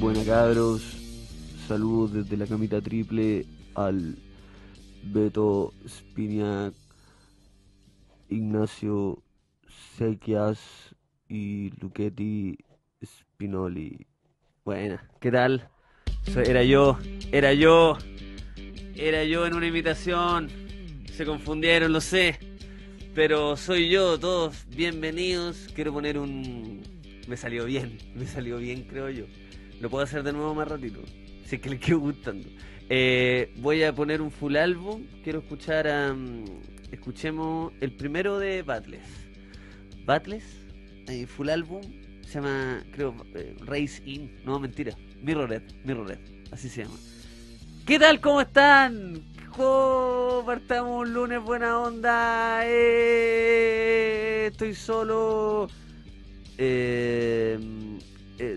Buenas cabros, saludos desde la camita triple al Beto Espinoza, Ignacio Socías y Luquetti Spinoli. Buenas, ¿qué tal? Era yo en una invitación, se confundieron, lo sé, pero soy yo, todos bienvenidos. Quiero poner un... me salió bien, creo yo. Lo puedo hacer de nuevo más ratito, si es que le quedo gustando. Voy a poner un full álbum. Quiero escuchar a... escuchemos el primero de Battles. Battles, full álbum, se llama, creo, Race In. No, mentira, Mirror Red, así se llama. ¿Qué tal? ¿Cómo están? Partamos un lunes buena onda. Estoy solo.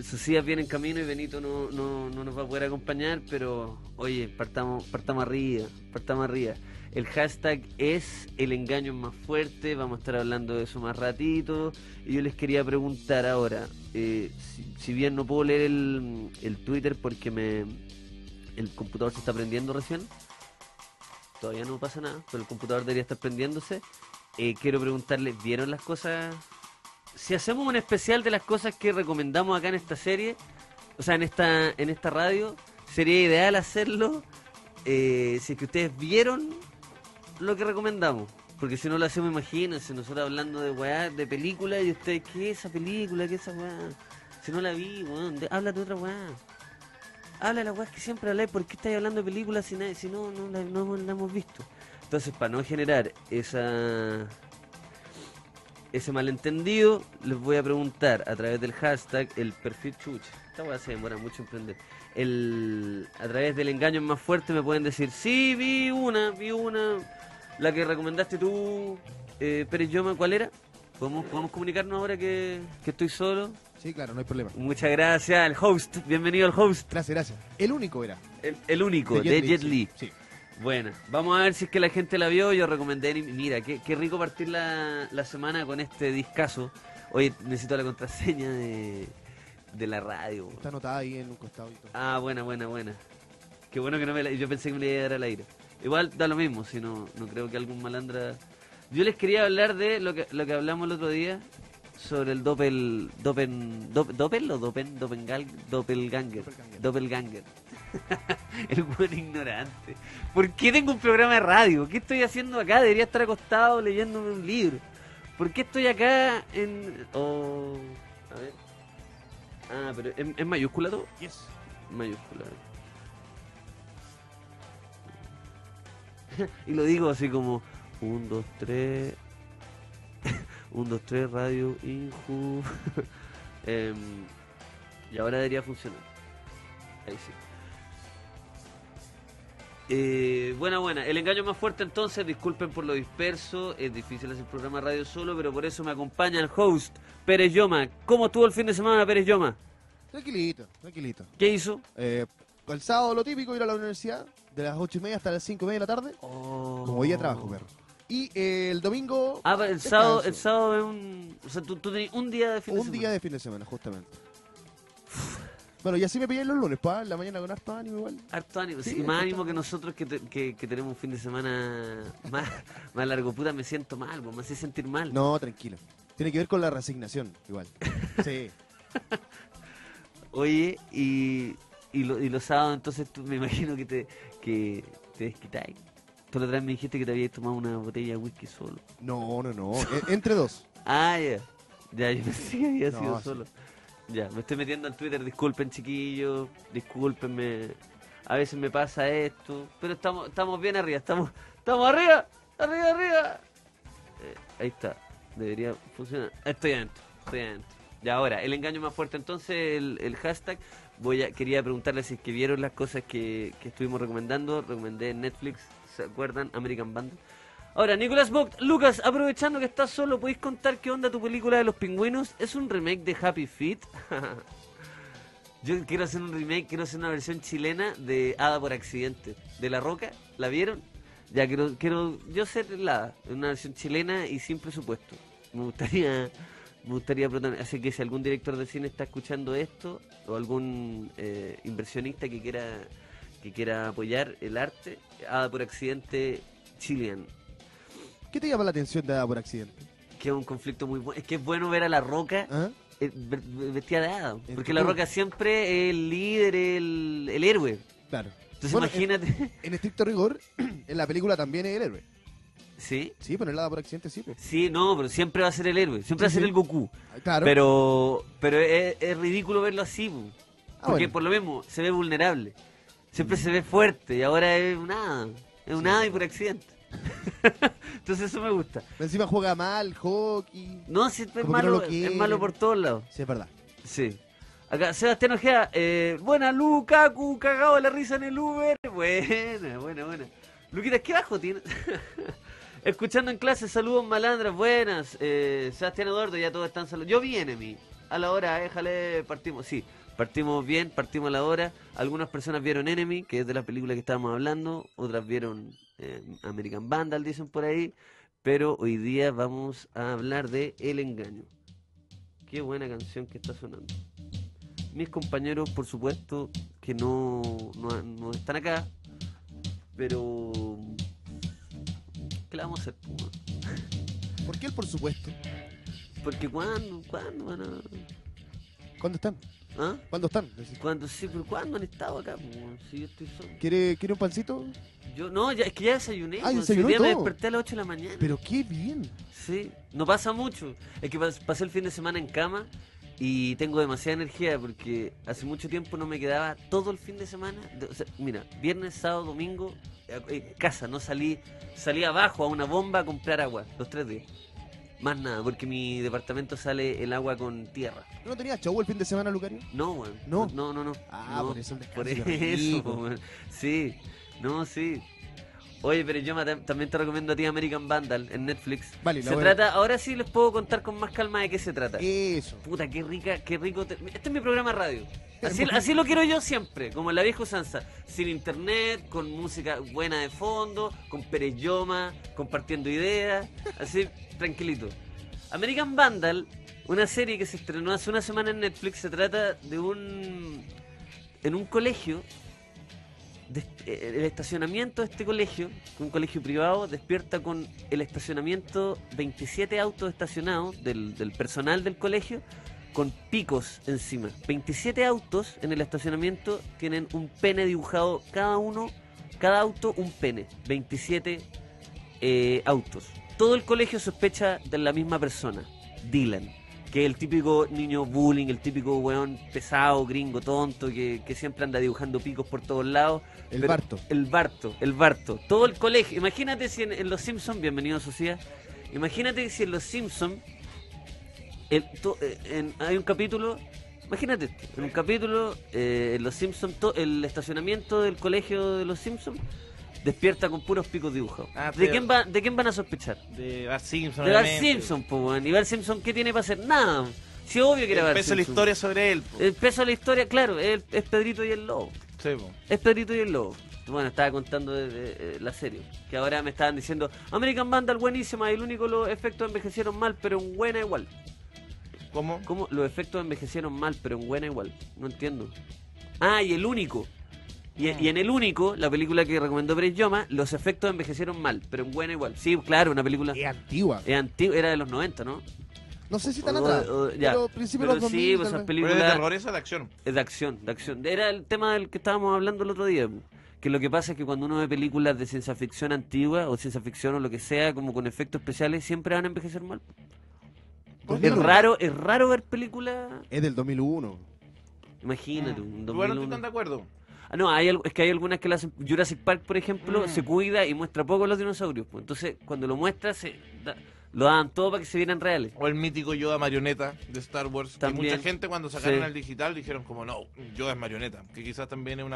Socías viene en camino y Benito no nos va a poder acompañar, pero oye, partamos arriba. El hashtag es el engaño es más fuerte, vamos a estar hablando de eso más ratito. Y yo les quería preguntar ahora, si bien no puedo leer el Twitter porque el computador se está prendiendo recién, todavía no pasa nada, pero el computador debería estar prendiéndose. Quiero preguntarles, ¿vieron las cosas? Si hacemos un especial de las cosas que recomendamos acá en esta serie, o sea, en esta radio, sería ideal hacerlo si es que ustedes vieron lo que recomendamos. Porque si no lo hacemos, imagínense, nosotros hablando de weá, de película, y ustedes, ¿qué es esa película? ¿Qué es esa weá? Si no la vi, weón, habla de otra weá. Habla de las weas que siempre habláis, ¿por qué estáis hablando de películas si no la hemos visto? Entonces, para no generar ese malentendido, les voy a preguntar a través del hashtag, el perfil chucha. Esta weá se demora mucho en prender. A través del engaño es más fuerte me pueden decir, sí, vi una, la que recomendaste tú, Pérez Yoma, ¿cuál era? ¿Podemos comunicarnos ahora que estoy solo? Sí, claro, no hay problema. Muchas gracias al host, bienvenido al host. Gracias. El único era. El único, de Jet Lee. Sí. Bueno, vamos a ver si es que la gente la vio. Yo recomendé, mira, qué rico partir la semana con este discazo. Oye, necesito la contraseña de la radio. Está anotada ahí en un costado y todo. Ah, buena. Qué bueno que no me la... Yo pensé que me la iba a dar al aire. Igual da lo mismo, si no creo que algún malandra... Yo les quería hablar de lo que hablamos el otro día sobre el Doppelganger. El buen ignorante. ¿Por qué tengo un programa de radio? ¿Qué estoy haciendo acá? Debería estar acostado leyéndome un libro. ¿Por qué estoy acá en... Oh, a ver. Ah, pero ¿es mayúscula todo? Yes. Mayúscula. Y lo digo así como 1, 2, 3... 1, 2, 3, radio, Inju. Y ahora debería funcionar. Ahí sí. Buena. El engaño más fuerte entonces, disculpen por lo disperso. Es difícil hacer programa radio solo, pero por eso me acompaña el host, Pérez Yoma. ¿Cómo estuvo el fin de semana, Pérez Yoma? Tranquilito. ¿Qué hizo? El sábado lo típico, ir a la universidad, de las 8:30 hasta las 5:30 de la tarde. Oh. Como día de trabajo, perro. Y el domingo... Ah, pero el sábado es un... O sea, tú tenés un día de fin de semana. Un día de fin de semana, justamente. Bueno, y así me pillé los lunes, pa, la mañana con harto ánimo igual. Harto ánimo, sí, más ánimo que nosotros que tenemos un fin de semana más largo. Puta, me siento mal, me hace sentir mal. No, tranquilo. Tiene que ver con la resignación, igual. Sí. Oye, y los sábados entonces tú, me imagino que te desquitáis. Tú la otra vez me dijiste que te habías tomado una botella de whisky solo. No. Entre dos. Ah, ya. Ya, yo pensé que había sido solo. Ya, me estoy metiendo al Twitter. Disculpen, chiquillos. Discúlpenme. A veces me pasa esto. Pero estamos bien arriba. Estamos arriba. Arriba. Ahí está. Debería funcionar. Estoy adentro. Ya, ahora. El engaño más fuerte. Entonces, el hashtag... Quería preguntarles si es que vieron las cosas que estuvimos recomendando. Recomendé en Netflix. ¿Se acuerdan? American Bandit. Ahora, Nicolás Bock, Lucas, aprovechando que estás solo, ¿podéis contar qué onda tu película de los pingüinos? ¿Es un remake de Happy Feet? Yo quiero hacer un remake, quiero hacer una versión chilena de Hada por Accidente. ¿De La Roca? ¿La vieron? Ya, quiero yo ser la una versión chilena y sin presupuesto. Me gustaría Me gustaría, así que si algún director de cine está escuchando esto, o algún inversionista que quiera apoyar el arte, Hada por Accidente Chilean. ¿Qué te llama la atención de Hada por Accidente? Que es un conflicto muy bueno. Es que es bueno ver a La Roca vestida de hada. Porque La Roca siempre es el líder, el héroe. Claro. Entonces bueno, imagínate. En estricto rigor, en la película también es el héroe. ¿Sí? Sí, pero el Hada por Accidente sí. Pues. Sí, no, pero siempre va a ser el héroe. Siempre va a ser el Goku. Claro. Pero es ridículo verlo así. Pues, porque por lo mismo se ve vulnerable. Siempre se ve fuerte y ahora es un hada. Es un hada y por accidente. Entonces eso me gusta. Pero encima juega mal, hockey. No, sí, es malo por todos lados. Sí, es verdad. Sí. Acá Sebastián Ojea, buena Lukaku, cagado de la risa en el Uber. Buena. Luquitas, ¿qué bajo tiene? Escuchando en clase, saludos malandras, buenas. Sebastián Eduardo, ya todos están saludos. Yo viene mi. A la hora, déjale, partimos. Sí. Partimos bien, partimos a la hora. Algunas personas vieron Enemy, que es de las películas que estábamos hablando. Otras vieron American Vandal, dicen por ahí. Pero hoy día vamos a hablar de El Engaño. Qué buena canción que está sonando. Mis compañeros, por supuesto, que no están acá. Pero... ¿qué le vamos a hacer? ¿Por qué el por supuesto? Porque ¿cuándo van a...? ¿Cuándo están? ¿Ah? ¿Cuándo están? ¿Cuándo? Sí, pero ¿cuándo han estado acá? Si yo estoy solo. ¿Quiere un pancito? Yo no, ya, es que ya desayuné. Ah, desayuné todo. Me desperté a las 8 de la mañana. Pero qué bien. Sí, no pasa mucho. Es que pasé el fin de semana en cama y tengo demasiada energía porque hace mucho tiempo no me quedaba todo el fin de semana. O sea, mira, viernes, sábado, domingo, en casa, no salí abajo a una bomba a comprar agua, los 3 días. Más nada, porque mi departamento sale el agua con tierra. ¿No tenías show el fin de semana, Lucario? No, weón. No. Ah, no, por eso el descanso. Por eso, weón. Sí. No, sí. Oye, pero yo también te recomiendo a ti American Vandal en Netflix. Vale, ahora sí les puedo contar con más calma de qué se trata. Eso. Puta, qué rico. Este es mi programa radio. Así lo quiero yo siempre, como en la vieja usanza. Sin internet, con música buena de fondo, con Pérez Yoma, compartiendo ideas. Así... tranquilito. American Vandal, una serie que se estrenó hace una semana en Netflix, se trata de en un colegio, el estacionamiento de este colegio, un colegio privado, despierta con el estacionamiento 27 autos estacionados del personal del colegio con picos encima. 27 autos en el estacionamiento tienen un pene dibujado cada auto un pene, 27 autos. Todo el colegio sospecha de la misma persona, Dylan, que es el típico niño bullying, el típico weón pesado, gringo, tonto, que siempre anda dibujando picos por todos lados. El Barto. Todo el colegio. Imagínate si en Los Simpsons, bienvenido Socías, imagínate si en Los Simpsons hay un capítulo, imagínate esto, en un capítulo en Los Simpsons, el estacionamiento del colegio de Los Simpsons despierta con puros picos dibujados. ¿De quién van a sospechar? De Bart Simpson. De Bart Simpson, po, man. ¿Y Bart Simpson qué tiene para hacer? Nada. Sí, obvio que era Bart Simpson. El peso de la historia sobre él, po. El peso de la historia, claro, es Pedrito y el Lobo. Sí, po. Es Pedrito y el Lobo. Bueno, estaba contando de la serie. Que ahora me estaban diciendo, American Vandal buenísima, y el único los efectos envejecieron mal, pero en buena igual. ¿Cómo? Los efectos envejecieron mal, pero en buena igual. No entiendo. Ah, y el único. Y en El Único, la película que recomendó Pérez Yoma, los efectos envejecieron mal, pero en buena igual. Sí, claro, una película... Es antigua, era de los 90, ¿no? No sé si tan atrás, pero principio de los 2000... Sí, pues esas películas... ¿Pero de terror esa de acción? Es de acción, Era el tema del que estábamos hablando el otro día, que lo que pasa es que cuando uno ve películas de ciencia ficción antigua, o ciencia ficción o lo que sea, como con efectos especiales, siempre van a envejecer mal. Es raro ver películas... Es del 2001. Imagínate, un 2001... Bueno, no estoy tan de acuerdo. No, es que hay algunas que la hacen. Jurassic Park, por ejemplo, se cuida y muestra poco a los dinosaurios. Pues. Entonces, cuando lo muestra, lo dan todo para que se vieran reales. O el mítico Yoda marioneta de Star Wars. También, que mucha gente cuando sacaron al digital dijeron como, no, Yoda es marioneta. Que quizás también es un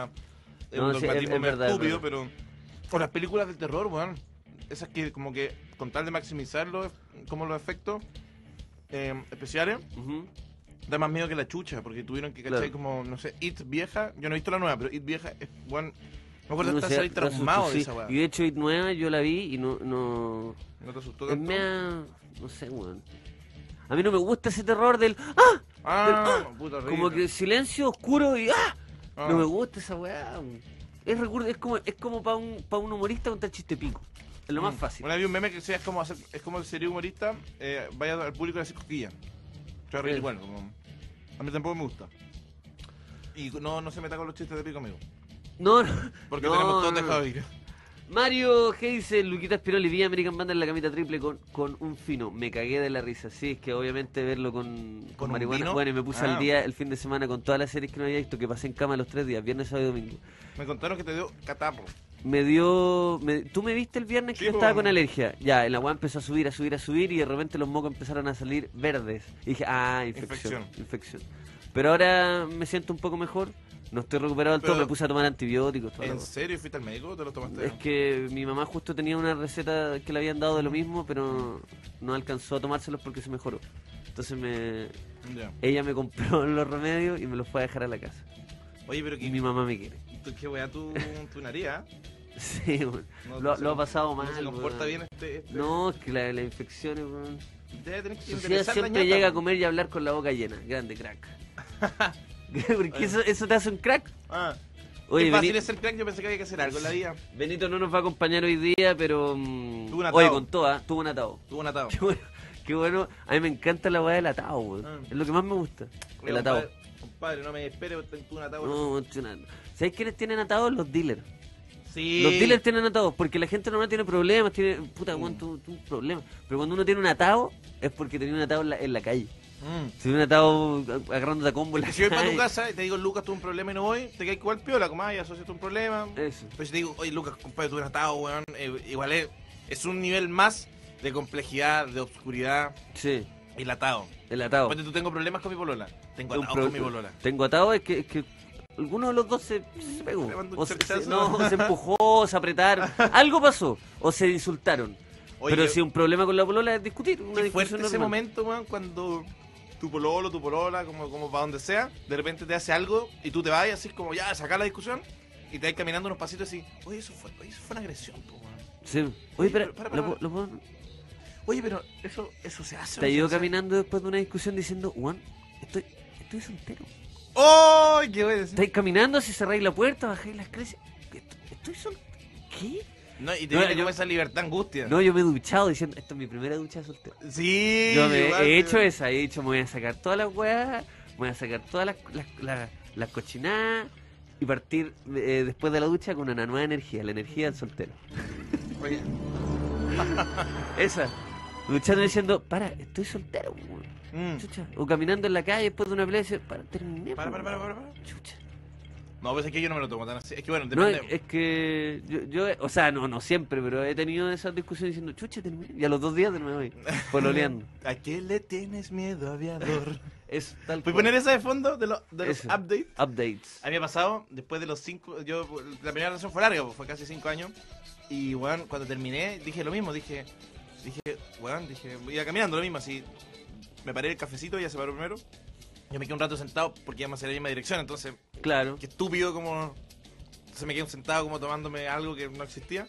dogmatismo medio estúpido, pero... O las películas del terror, weón. Esas que como que con tal de maximizar los efectos especiales... Da más miedo que la chucha, porque tuvieron que cachar como, no sé, It vieja. Yo no he visto la nueva, pero It vieja es one. Me acuerdo que estás ahí traumado de esa weá. Y de hecho It nueva yo la vi y no. ¿No te asustó tanto? No sé, weón. A mí no me gusta ese terror del ¡ah! Puta rita. Como que silencio oscuro y ¡ah! Ah. No me gusta esa weá. Es como para un humorista contar chiste pico. Es lo más fácil. Bueno, había un meme que decía, es como sería humorista, vaya al público y hace cosquillas. Bueno, como, a mí tampoco me gusta. Y no se meta con los chistes de pico, amigo. No. Porque tenemos todos dejado de ir. Mario G dice, Luquita Espinoli, vi American Bandit en la camita triple con un fino. Me cagué de la risa. Sí, es que obviamente verlo con marihuana. Bueno, y me puse al día el fin de semana con todas las series que no había visto, que pasé en cama los 3 días, viernes, sábado y domingo. Me contaron que te dio catarro. Tú me viste el viernes, que yo estaba con alergia. Ya, el agua empezó a subir y de repente los mocos empezaron a salir verdes. Y dije, infección. Pero ahora me siento un poco mejor. No estoy recuperado del todo, me puse a tomar antibióticos. ¿En serio fuiste al médico o te lo tomaste? Es que mi mamá justo tenía una receta que le habían dado de lo mismo, pero no alcanzó a tomárselos porque se mejoró. Entonces ella me compró los remedios y me los fue a dejar a la casa. Oye, pero que... Y mi mamá me quiere. Qué weá tu nariz, ¿eh? Sí, bueno. Lo ha pasado mal. No se comporta bien este... No, es que las infecciones, weón. Socías siempre llega a comer y a hablar con la boca llena. Grande, crack. Porque eso te hace un crack. Oye, es fácil ser crack, yo pensé que había que hacer algo en la vida. Benito no nos va a acompañar hoy día, pero... Tuvo un atado. Oye, con toda, tuvo un atado. Qué bueno. A mí me encanta la weá del atado, weón. Es lo que más me gusta. Oye, el atado. Compadre, no me desesperes, tuvo un atado. No. ¿Sabes quiénes tienen atados? Los dealers. Sí. Los dealers tienen atados porque la gente normal tiene problemas, puta, weón, tu problema. Pero cuando uno tiene un atado, es porque tenía un atado en la calle. Si tiene un atado agarrándote a combo en la calle. Si yo voy para tu casa y te digo, Lucas, tuve un problema y no voy, te caes igual piola, compadre, asociaste un problema. Eso. Pero si te digo, oye, Lucas, compadre, tuve un atado, weón, igual es un nivel más de complejidad, de oscuridad. Sí. El atado. El atado. Porque tú tengo problemas con mi polola. Tengo atado con mi polola. Tengo atado, es que alguno de los dos se pegó, se empujó, se apretaron, algo pasó, o se insultaron. Oye, pero si un problema con la polola es discutir, una discusión fuerte normal. Ese momento, man, cuando tu pololo, tu polola, como para donde sea, de repente te hace algo y tú te vas y así como ya sacar la discusión y te vas caminando unos pasitos así, oye, eso fue una agresión, po, man. Sí. Oye, pero ¿lo puedo? Oye, pero eso se hace. Te ayudó caminando después de una discusión diciendo, Juan, estoy soltero. ¡Oh! ¿Qué voy a decir? Estáis caminando, si cerráis la puerta, bajáis las calles. ¿Estoy soltero? ¿Qué? No, y te viene como esa libertad, angustia. No, yo me he duchado diciendo, esta es mi primera ducha de soltero. Sí. Yo he hecho esa, me voy a sacar todas las weas, me voy a sacar todas las cochinadas y partir después de la ducha con una nueva energía, la energía del soltero. Oye. Esa. Duchando diciendo, estoy soltero, weón. Chucha. O caminando en la calle después de una pelea y decir, terminé. Para. Chucha. No, pues es que yo no me lo tomo tan así. Es que bueno, depende. No, es que yo, o sea, no siempre, pero he tenido esas discusiones diciendo, chucha, terminé. Y a los 2 días me voy, pololeando. ¿A qué le tienes miedo, aviador? Es tal cual. ¿Puedes poner esa de fondo de los updates? A mí me ha pasado, después de los 5, la primera relación fue larga, fue casi 5 años. Y bueno, cuando terminé, dije lo mismo, dije, iba caminando lo mismo, así. Me paré el cafecito, ella se paró primero. Yo me quedé un rato sentado porque íbamos hacia la misma dirección, entonces... Claro. Qué estúpido como... Entonces me quedé sentado como tomándome algo que no existía.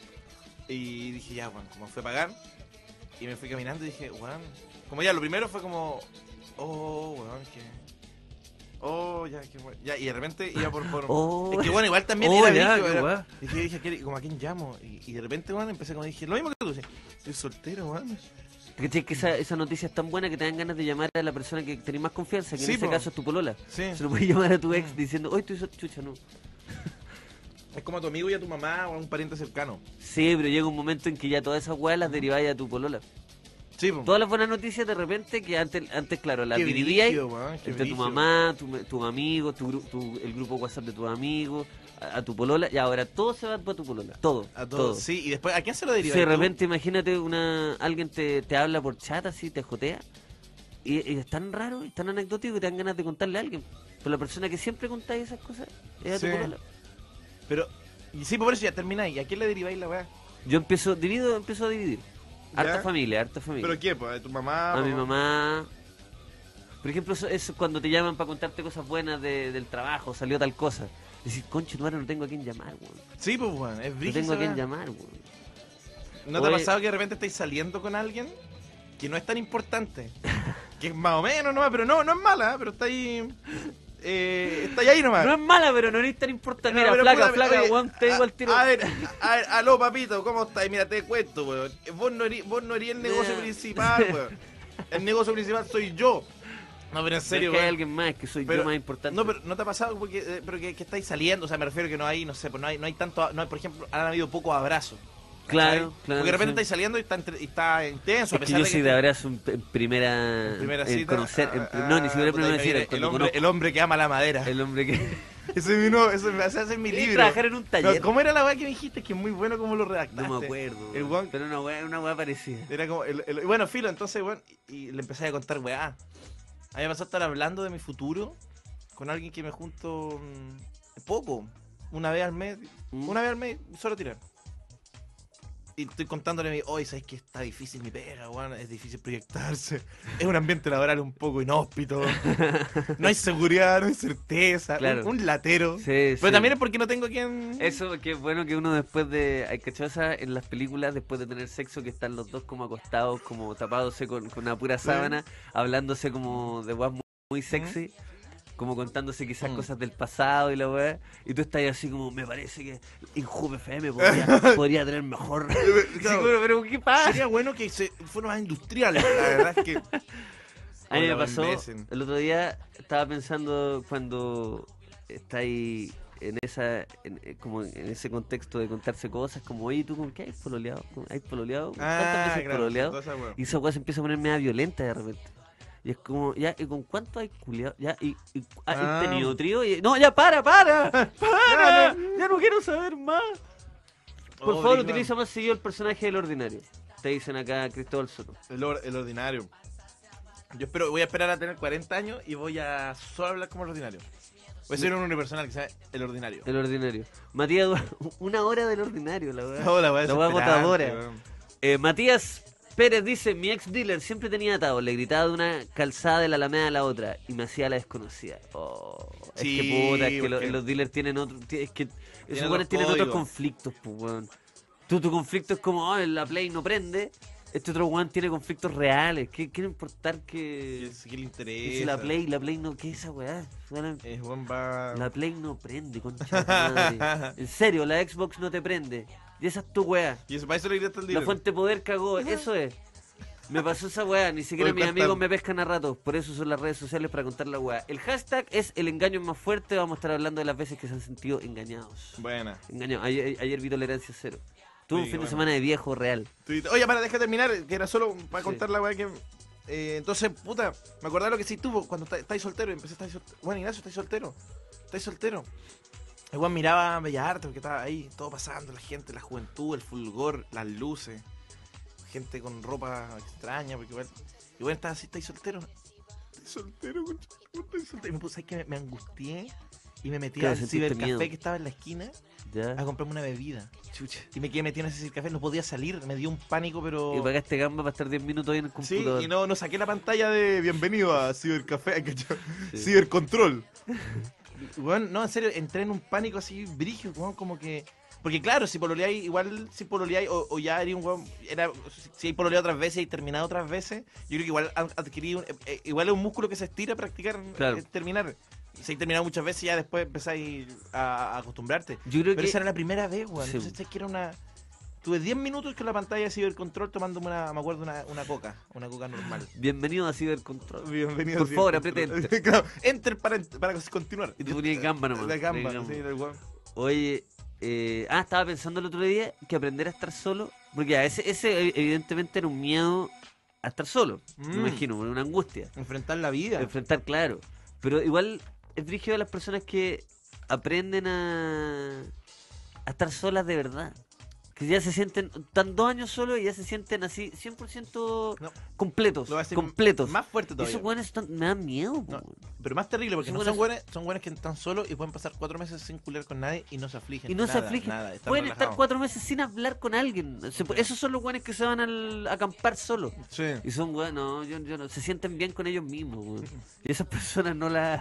Y dije, ya, bueno, como fui a pagar. Y me fui caminando y dije, bueno... Como ya, lo primero fue como... Oh, bueno, es que... Oh, ya, qué bueno. Ya, y de repente iba por... Oh, es que bueno, igual también era... Dije, como a quién llamo. Y de repente, bueno, empecé como dije... Lo mismo que tú, dije, soy soltero, bueno... Porque que esa noticia es tan buena que te dan ganas de llamar a la persona que tenés más confianza, que sí, en ese caso es tu polola. Sí. Se lo puedes llamar a tu ex diciendo, hoy estoy chucha, no. Es como a tu amigo y a tu mamá o a un pariente cercano. Sí, pero llega un momento en que ya todas esas weas las derivas a tu polola. Sí, po. Todas las buenas noticias de repente que antes claro, las dividías entre tu mamá, tu amigo, el grupo WhatsApp de tus amigos. A tu polola, y ahora todo se va para tu polola. Todo. A todos, todo. Sí, y después, ¿a quién se lo deriva? Sí, de repente, imagínate, alguien te habla por chat, así, te jotea. Y es tan raro, es tan anecdótico que te dan ganas de contarle a alguien. Pero la persona que siempre contáis esas cosas es a tu polola. Pero, y sí, por eso ya termináis. ¿A quién le deriváis la weá? Yo empiezo a dividir. ¿Ya? Harta familia. ¿Pero qué? Pues, ¿tu mamá? A mi mamá. Por ejemplo, eso es cuando te llaman para contarte cosas buenas del trabajo, salió tal cosa. Decir, conche, no tengo a quién llamar, weón. Sí, pues, weón, es brígido. No tengo a quién llamar, weón. ¿No te ha pasado que de repente estáis saliendo con alguien que no es tan importante? Que más o menos nomás, pero no es mala, pero está ahí. Está ahí nomás. No es mala, pero no es tan importante. Mira, flaca, weón, te digo al tiro. A ver, aló, papito, ¿cómo estás? Mira, te cuento, weón. Vos no eres el negocio principal, weón. El negocio principal soy yo. No, pero en serio, güey. Es que hay alguien más, que soy yo más importante. No, pero no te ha pasado porque, pero que estáis saliendo, o sea, me refiero que no hay, no sé, pues no hay tanto, no hay, por ejemplo, han habido pocos abrazos. Claro, claro. Porque de repente estáis saliendo y está intenso. A pesar de que yo soy de abrazo en primera. En primera cita. No, ni siquiera en primera cita. El hombre que ama la madera. El hombre que. Ese es mi libro. Trabajar en un taller. No, ¿cómo era la weá que me dijiste? Que es muy bueno como lo redactaste. No me acuerdo. El weón, pero una weá parecida. Era como. Bueno, filo, entonces, weón. Y le empecé a contar weá. A mí me pasó estar hablando de mi futuro con alguien que me junto poco. Una vez al mes. Una vez al mes, solo tirar. Y estoy contándole, oye, ¿sabes qué? Está difícil mi pega, weón, es difícil proyectarse. Es un ambiente laboral un poco inhóspito. No hay seguridad, no hay certeza. Claro. Un latero. Sí, pero también es porque no tengo quien... Eso, que es bueno que uno después de... Hay cachosas en las películas, después de tener sexo, que están los dos como acostados, como tapándose con una pura sábana, hablándose como de weas muy, muy sexy. Como contándose quizás cosas del pasado y la weá. Y tú estás ahí así como, me parece que Inju FM podría tener mejor. Claro. Sí, pero ¿qué pasa? Sería bueno que fueran más industriales. La verdad es que... A mí me pasó, el otro día estaba pensando cuando está ahí como en ese contexto de contarse cosas, como, oye, ¿tú con qué hay pololeado? ¿Hay pololeado? ¿Cuántas veces pololeado? Y esa weá se empieza a poner media violenta de repente. Y es como, ya, ¿y con cuánto hay culiado? Ya, ¿y tenido trío? No, ya, para. Ya no quiero saber más. Por favor, utiliza más seguido el personaje del ordinario. Te dicen acá, Cristóbal Soto. El ordinario. Yo espero, voy a esperar a tener 40 años y voy a solo hablar como el ordinario. Voy a ser un unipersonal que sea el ordinario. El ordinario. Matías, una hora del ordinario, la verdad. No, la voy a botadora. Matías Pérez dice, mi ex dealer siempre tenía atado, le gritaba de una calzada de la Alameda a la otra y me hacía la desconocida. Oh, sí, es que puta, es que los dealers tienen otro, es que esos buenos tienen otros conflictos, pues, weón. Tu conflicto es como, oh, la Play no prende, este otro weón tiene conflictos reales, ¿qué quiere importar que le interesa? Es la Play no, ¿qué es esa weá? La Play no prende, concha de madre. En serio, la Xbox no te prende. Y esa es tu weá. Y eso, para eso le gritaste al dealer. La fuente de poder cagó, eso es. Me pasó esa weá, ni siquiera mis amigos me pescan a ratos. Por eso son las redes sociales, para contar la weá. El hashtag es el engaño más fuerte. Vamos a estar hablando de las veces que se han sentido engañados. Buena. Engañados. Ayer vi tolerancia cero. Tuve un fin de semana de viejo real. Oye, para, deja terminar, que era solo para contar la weá que... entonces, puta, me acordaba lo que sí tuvo cuando estáis soltero. Empecé a estar soltero. Bueno, Ignacio, estáis soltero. Estáis soltero. El weón miraba a Bellas Artes porque estaba ahí, todo pasando, la gente, la juventud, el fulgor, las luces, gente con ropa extraña, porque igual. Y bueno, estaba así, ¿estáis soltero? ¿Estáis soltero, concha? ¿Estáis soltero? Y me puse, ¿sabes qué? Me angustié y me metí al cibercafé que estaba en la esquina a comprarme una bebida. Chucha. Y me quedé metido en ese cibercafé, no podía salir, me dio un pánico, pero... Y pagaste gamba para estar 10 minutos ahí en el computador. Sí, y no saqué la pantalla de bienvenido a Cibercafé, Cibercontrol. Bueno, no, en serio, entré en un pánico así brígido, como que... Porque claro, si pololeáis, igual si pololeáis o ya eres un weón... Si hay pololeado otras veces y terminado otras veces, yo creo que igual adquirí... igual es un músculo que se estira a practicar, claro. Terminar. Si hay terminado muchas veces, ya después empezáis a acostumbrarte. Yo creo Pero esa era la primera vez, weón. Sí. Entonces es que era una... Tuve 10 minutos con la pantalla de Cibercontrol tomándome una coca normal. Bienvenido a Cibercontrol. Bienvenido. Por favor, apriete Enter. Claro, Enter para continuar. Y te ponías gamba nomás. La gamba, sí, el guan. Oye, estaba pensando el otro día que aprender a estar solo, porque ya, ese evidentemente era un miedo a estar solo, me imagino, una angustia. Enfrentar la vida. Enfrentar, claro. Pero igual es brígido a las personas que aprenden a estar solas de verdad. Que ya se sienten, están 2 años solos y ya se sienten así, 100% completos. Más fuerte todavía. Esos güeyes me dan miedo, no, pero más terrible, porque son güeyes que están solos y pueden pasar 4 meses sin culiar con nadie y no se afligen. Y no se afligen. Pueden estar 4 meses sin hablar con alguien. Esos son los güeyes que se van a acampar solos. Sí. Y son güeyes, no, se sienten bien con ellos mismos, güey. Y esas personas no la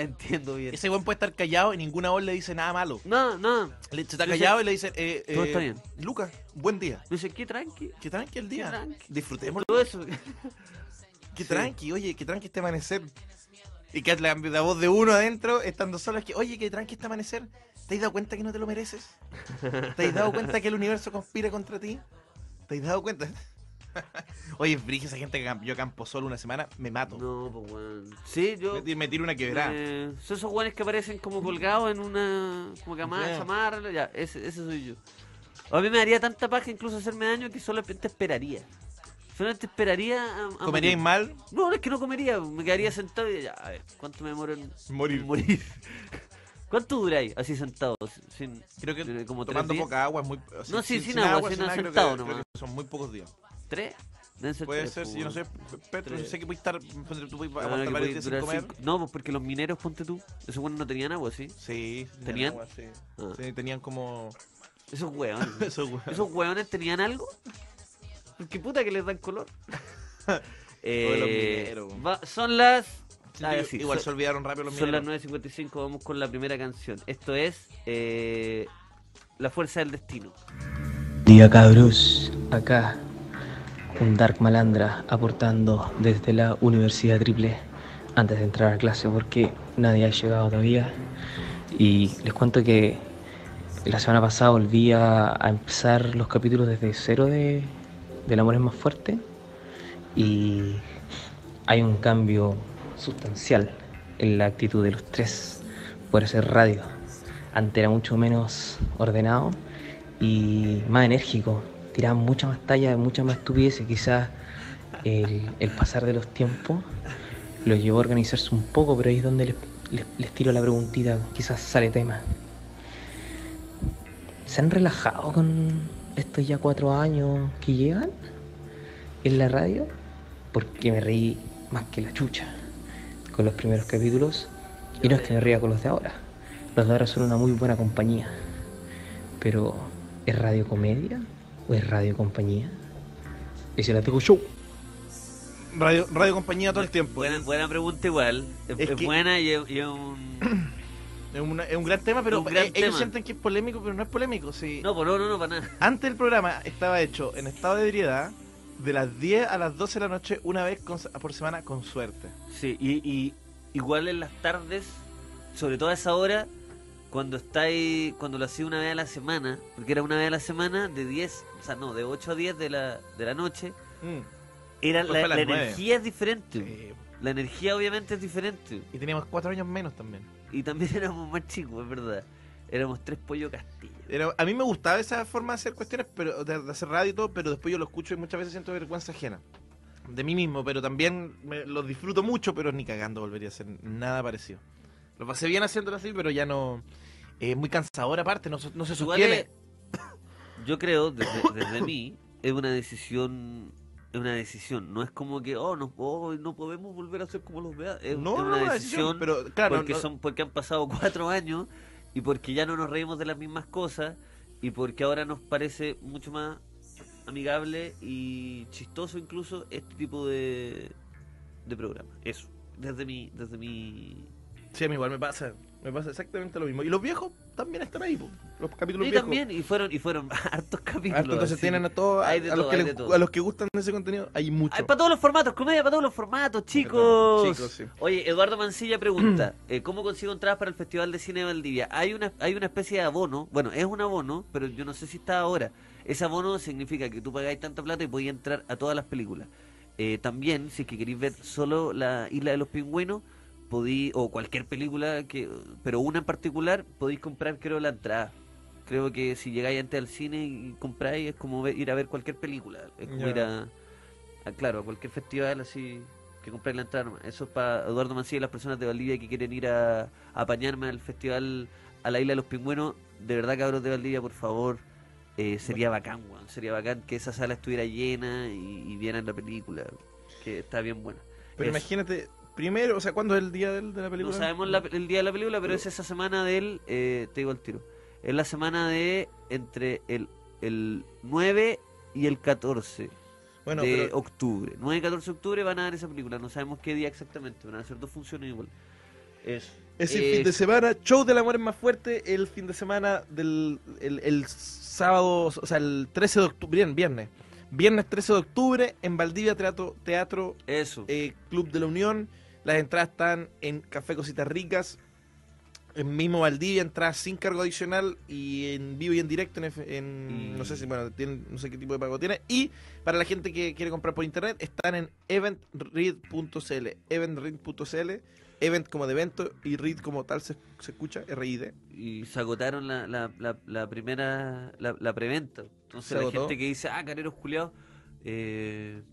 entiendo bien. Ese weón puede estar callado y ninguna voz le dice nada malo. No. Se está callado y le dice, todo está bien. Lucas, buen día. Le dice, qué tranqui. Qué tranqui el día. Disfrutemos todo eso. Qué tranqui, oye, qué tranqui este amanecer. Y que la voz de uno adentro, estando solo, es que, oye, qué tranqui este amanecer. ¿Te has dado cuenta que no te lo mereces? ¿Te has dado cuenta que el universo conspira contra ti? ¿Te has dado cuenta? Oye, brige esa gente que yo campo solo una semana, me mato. No, pues bueno. Sí, yo. Me tiro una quebrada. Son esos guanes que aparecen como colgados en una. Como que amarran, ya, ese soy yo. A mí me daría tanta paja incluso hacerme daño que solamente esperaría. Solamente esperaría a ¿Comeríais mal? No, es que no comería, me quedaría sentado y ya, a ver, ¿cuánto me demoro en morir? ¿Cuánto duráis así sentados? Creo que como tomando poca agua es muy... No, sin agua, sentado nomás. Creo que son muy pocos días. ¿Tres? Puede ser, si yo no sé, Petro, yo sé que puedes estar... Tú puedes aguantar varios días sin comer. No, porque los mineros, ponte tú, esos buenos no tenían agua, ¿sí? Sí, tenían agua, sí. Sí, tenían como... Esos hueones. ¿Esos hueones tenían algo? Porque puta que les dan color. Los mineros. Son las... igual se olvidaron rápido los mineros. Son las 9:55, vamos con la primera canción. Esto es La Fuerza del Destino. Día cabros, acá un Dark Malandra aportando desde la Universidad Triple antes de entrar a clase porque nadie ha llegado todavía. Y les cuento que la semana pasada volví a empezar los capítulos desde cero de El Amor es Más Fuerte y hay un cambio sustancial en la actitud de los tres por hacer radio. Antes era mucho menos ordenado y más enérgico, tiraban mucha más talla, mucha más estupidez y quizás el pasar de los tiempos los llevó a organizarse un poco, pero ahí es donde les tiro la preguntita, quizás sale tema. ¿Se han relajado con estos ya 4 años que llegan en la radio? Porque me reí más que la chucha con los primeros capítulos, y no es que me ría con los de ahora. Los de ahora son una muy buena compañía, pero ¿es radio comedia o es radio compañía? Y se la tengo yo. Radio compañía todo el tiempo. Buena pregunta igual. Es que buena y es un... Es un gran tema, pero ellos sienten que es polémico, pero no es polémico. Sí. No, para nada. Antes el programa estaba hecho en estado de ebriedad de las 10 a las 12 de la noche, una vez por semana, con suerte. Sí, y igual en las tardes, sobre todo a esa hora, cuando lo hacía una vez a la semana, porque era una vez a la semana, de 8 a 10 de la noche, era la energía es diferente. Sí. La energía obviamente es diferente. Y teníamos 4 años menos también. Y también éramos más chicos, es verdad. Éramos 3 pollo castillo. A mí me gustaba esa forma de hacer cuestiones, pero de hacer radio y todo, pero después yo lo escucho y muchas veces siento vergüenza ajena. De mí mismo, pero también los disfruto mucho, pero ni cagando volvería a hacer nada parecido. Lo pasé bien haciéndolo así, pero ya no... Es muy cansador aparte, no se sostiene. Yo creo, desde mí, es una decisión... Es una decisión, no es como que no podemos volver a ser como los veas. Es una decisión, pero claro, porque han pasado 4 años y porque ya no nos reímos de las mismas cosas y porque ahora nos parece mucho más amigable y chistoso incluso este tipo de programa. Eso, desde mi... Sí, a mí igual me pasa exactamente lo mismo. Y los viejos también están ahí, po. Los capítulos viejos. Y también, y fueron hartos capítulos. Entonces así. Tienen a todos, a los que gustan de ese contenido, hay mucho. Hay para todos los formatos, comedia para todos los formatos, chicos. Chicos, sí. Oye, Eduardo Mancilla pregunta, ¿cómo consigo entradas para el Festival de Cine de Valdivia? Hay una especie de abono, bueno, es un abono, pero yo no sé si está ahora. Ese abono significa que tú pagáis tanta plata y podías entrar a todas las películas. También, si es que queréis ver solo la Isla de los Pingüinos, o cualquier película, pero una en particular, podéis comprar, creo, la entrada. Creo que si llegáis antes al cine y compráis, es como ir a ver cualquier película. Es como ir a cualquier festival así, que compráis la entrada nomás. Eso es para Eduardo Mancilla y las personas de Valdivia que quieren ir a apañarme al festival, a la Isla de los Pingüinos. De verdad, cabros de Valdivia, por favor, sería bacán, weón. Sería bacán que esa sala estuviera llena y vieran la película, que está bien buena. Pero imagínate... Primero, o sea, ¿cuándo es el día de la película? No sabemos el día de la película, pero es esa semana del... te digo el tiro. Es la semana de entre el 9 y el 14 de octubre. 9 y 14 de octubre van a dar esa película. No sabemos qué día exactamente. Van a hacer 2 funciones igual. Eso. Es el fin de semana. Show del Amor es Más Fuerte. El fin de semana del... El sábado... O sea, el 13 de octubre. Viernes. Viernes 13 de octubre en Valdivia, Teatro Eso. Club de la Unión. Las entradas están en Café Cositas Ricas, en mismo Valdivia, entradas sin cargo adicional y en vivo y en directo. No sé si, bueno, tienen, no sé qué tipo de pago tiene. Y para la gente que quiere comprar por internet, están en eventread.cl. Eventread.cl, event como de evento y read como tal se escucha, R-I-D. Y se agotaron la preventa. Entonces la gente que dice, ah, careros culiados,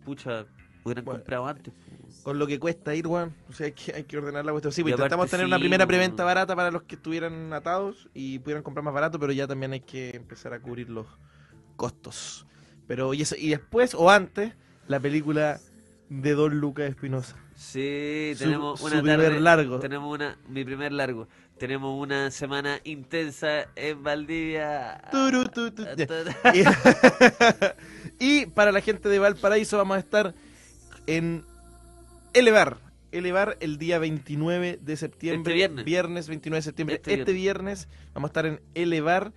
pucha, hubieran comprado antes. Con lo que cuesta ir, weón. O sea, hay que ordenar la cuestión. Sí, pues intentamos tener una primera preventa barata para los que estuvieran atados y pudieran comprar más barato, pero ya también hay que empezar a cubrir los costos. Pero, y después o antes, la película de Don Lucas Espinoza. Sí, tenemos una primer largo. Mi primer largo. Tenemos una semana intensa en Valdivia. Y para la gente de Valparaíso vamos a estar en Elevar el día 29 de septiembre. Este viernes. Viernes 29 de septiembre. Este viernes vamos a estar en Elevar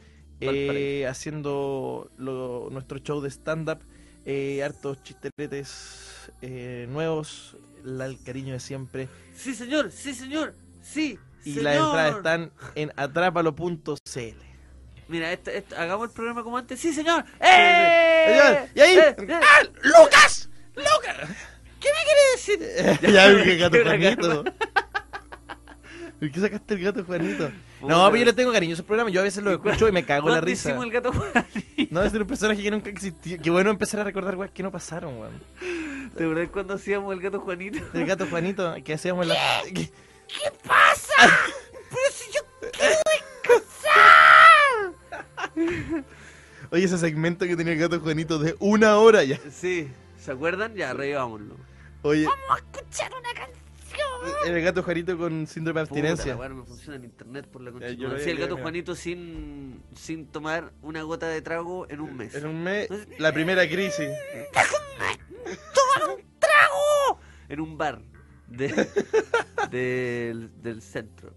haciendo nuestro show de stand-up. Hartos chisteretes nuevos. El cariño de siempre. Sí, señor. Sí, señor. Sí. Y las entradas están en atrápalo.cl. Mira, hagamos el programa como antes. ¡Sí, señor! ¡Eh! Y ahí... ¡Ah! ¡Lucas! ¿Qué me querés decir? Ya vi que gato Juanito. ¿Por qué sacaste el gato Juanito? No, pero yo le tengo cariño a esos programas. Yo a veces los escucho y me cago en la risa. El gato Juanito. No, es un personaje que nunca existió. Qué bueno empezar a recordar, weón, que no pasaron, weón. ¿Te acordás cuando hacíamos el gato Juanito? El gato Juanito, que hacíamos la... ¿Qué pasa? Pero si yo quiero descansar. Oye, ese segmento que tenía el gato Juanito de una hora ya. Sí, ¿se acuerdan? Ya, reívámoslo. Oye, vamos a escuchar una canción. El gato Juanito con síndrome de abstinencia. Puta, no funciona el internet por la constitución. Sí, el gato Juanito sin tomar una gota de trago en un mes. En un mes, entonces, la primera crisis. ¡Déjenme tomar un trago! En un bar. Del centro.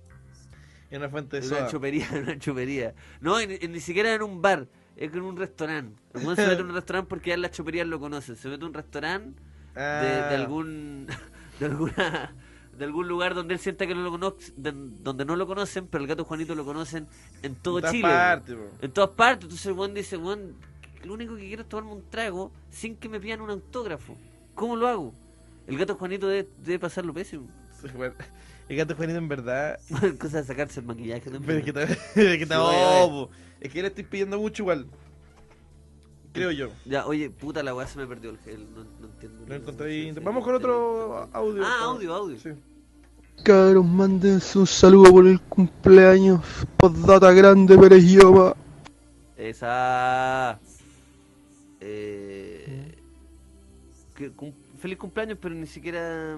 En una fuente de soda. Una chopería. No, ni siquiera en un bar. Es que en un restaurante. El mundo se mete en un restaurante porque ya en las choperías lo conocen. Se mete en un restaurante de algún lugar donde él sienta que no lo conocen, donde no lo conocen, pero el gato Juanito lo conocen en todo Chile. En todas partes. Entonces el buen dice, buen, lo único que quiero es tomarme un trago sin que me pidan un autógrafo. ¿Cómo lo hago? El gato Juanito debe pasar lo pésimo. El gato Juanito en verdad... Cosa de sacarse el maquillaje también. Pero es que le estoy pidiendo mucho igual. Creo yo. Ya, oye, puta la weá, se me perdió el gel. No entiendo. No encontré. Vamos con otro audio. Ah, audio. Sí. Cabros, manden su saludo por el cumpleaños. Postdata grande, Pérez Yoma. Esa... Feliz cumpleaños, pero ni siquiera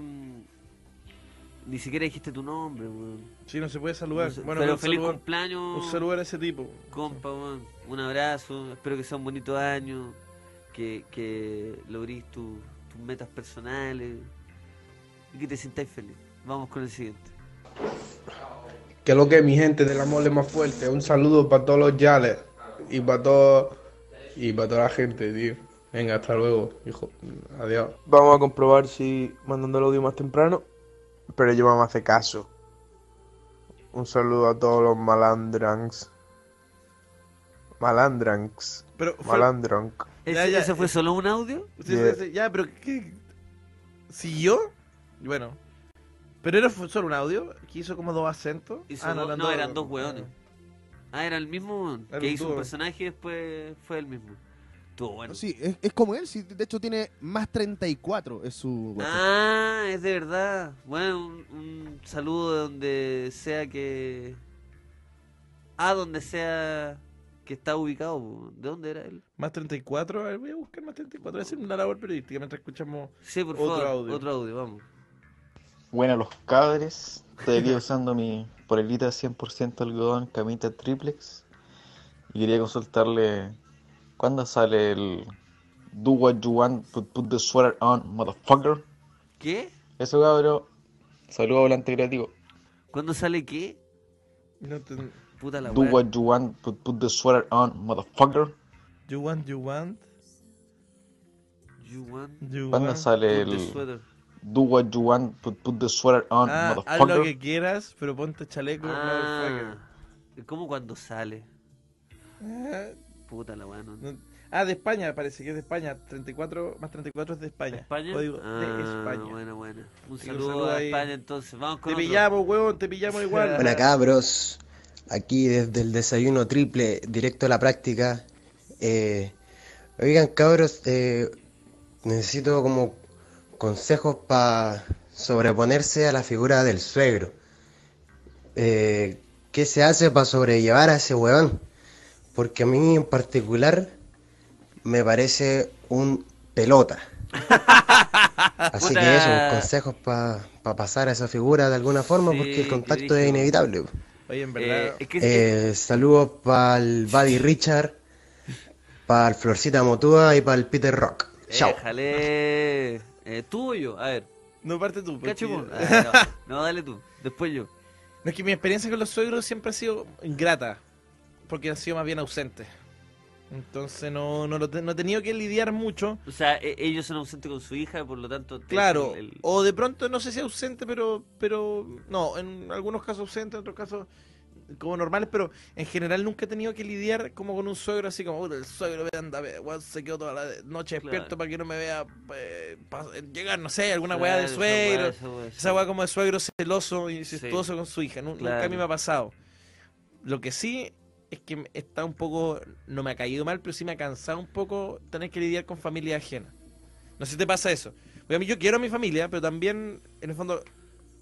dijiste tu nombre, weón. Sí, no se puede saludar. Bueno, pero feliz cumpleaños. Un saludo a ese tipo. Compa, weón. Un abrazo. Espero que sea un bonito año. Que logres tus metas personales. Y que te sintáis feliz. Vamos con el siguiente. Que lo que es, mi gente, del amor es más fuerte. Un saludo para todos los yales. Y para todo. Y para toda la gente, tío. Venga, hasta luego, hijo. Adiós. Vamos a comprobar si mandando el audio más temprano. Pero yo me hace caso. Un saludo a todos los malandranks. Malandranks. ¿Ese fue solo un audio? Sí. Ya, pero ¿qué? ¿Siguió? Bueno. Pero era solo un audio. Que hizo como dos acentos. No, eran dos hueones. Ah, era el mismo que hizo un personaje y después fue el mismo. Bueno. Sí, es como él, sí, de hecho tiene más 34, es su WhatsApp. Ah, es de verdad. Bueno, un saludo de donde sea que... donde sea que está ubicado. ¿De dónde era él? Más 34, a ver, voy a buscar más 34. Es una labor periodística mientras escuchamos otro audio, vamos. Bueno, los cabres, estoy aquí usando mi porelita 100% algodón, camita triplex. Y quería consultarle... ¿Cuándo sale el Do What You Want, Put the Sweater On, Motherfucker? ¿Qué? Eso, cabrón. Saludos, volante creativo. ¿Cuándo sale qué? Puta la wea. Do What You Want, Put the Sweater On, Motherfucker. You want, ¿Cuándo sale el do what you want, put the sweater on, motherfucker? Haz lo que quieras, pero ponte chaleco, motherfucker. ¿Cómo cuando sale? Puta la mano. De España, parece que es de España. 34, más 34 es de España. ¿España? Código de España. Bueno, bueno. Un saludo a España, entonces. Vamos con otro. Pillamos, huevón, te pillamos igual. Bueno, cabros. Aquí desde el desayuno triple, directo a la práctica. Oigan, cabros, necesito como consejos para sobreponerse a la figura del suegro. ¿Qué se hace para sobrellevar a ese huevón? Porque a mí en particular me parece un pelota. Así que eso, consejos para pasar a esa figura de alguna forma, sí, porque el contacto es inevitable. Oye, en verdad. Saludos para el Buddy Richard, para el Florcita Motúa y para el Peter Rock. Chao. Déjale. Tú o yo, a ver. No, parte tú. Cachupón. No, dale tú. Después yo. No, es que mi experiencia con los suegros siempre ha sido ingrata, porque han sido más bien ausentes. Entonces no he tenido que lidiar mucho. O sea, ellos son ausentes con su hija, por lo tanto... Claro, o de pronto no sé si ausente, pero no, en algunos casos ausente, en otros casos como normales, pero en general nunca he tenido que lidiar como con un suegro así como, el suegro anda, se quedó toda la noche despierto para que no me vea llegar, no sé, alguna weá de suegro, esa weá como de suegro celoso y incestuoso con su hija, nunca a mí me ha pasado. Lo que sí... es que está un poco, no me ha caído mal, pero sí me ha cansado un poco tener que lidiar con familia ajena. No sé si te pasa eso. Porque a mí, yo quiero a mi familia, pero también, en el fondo,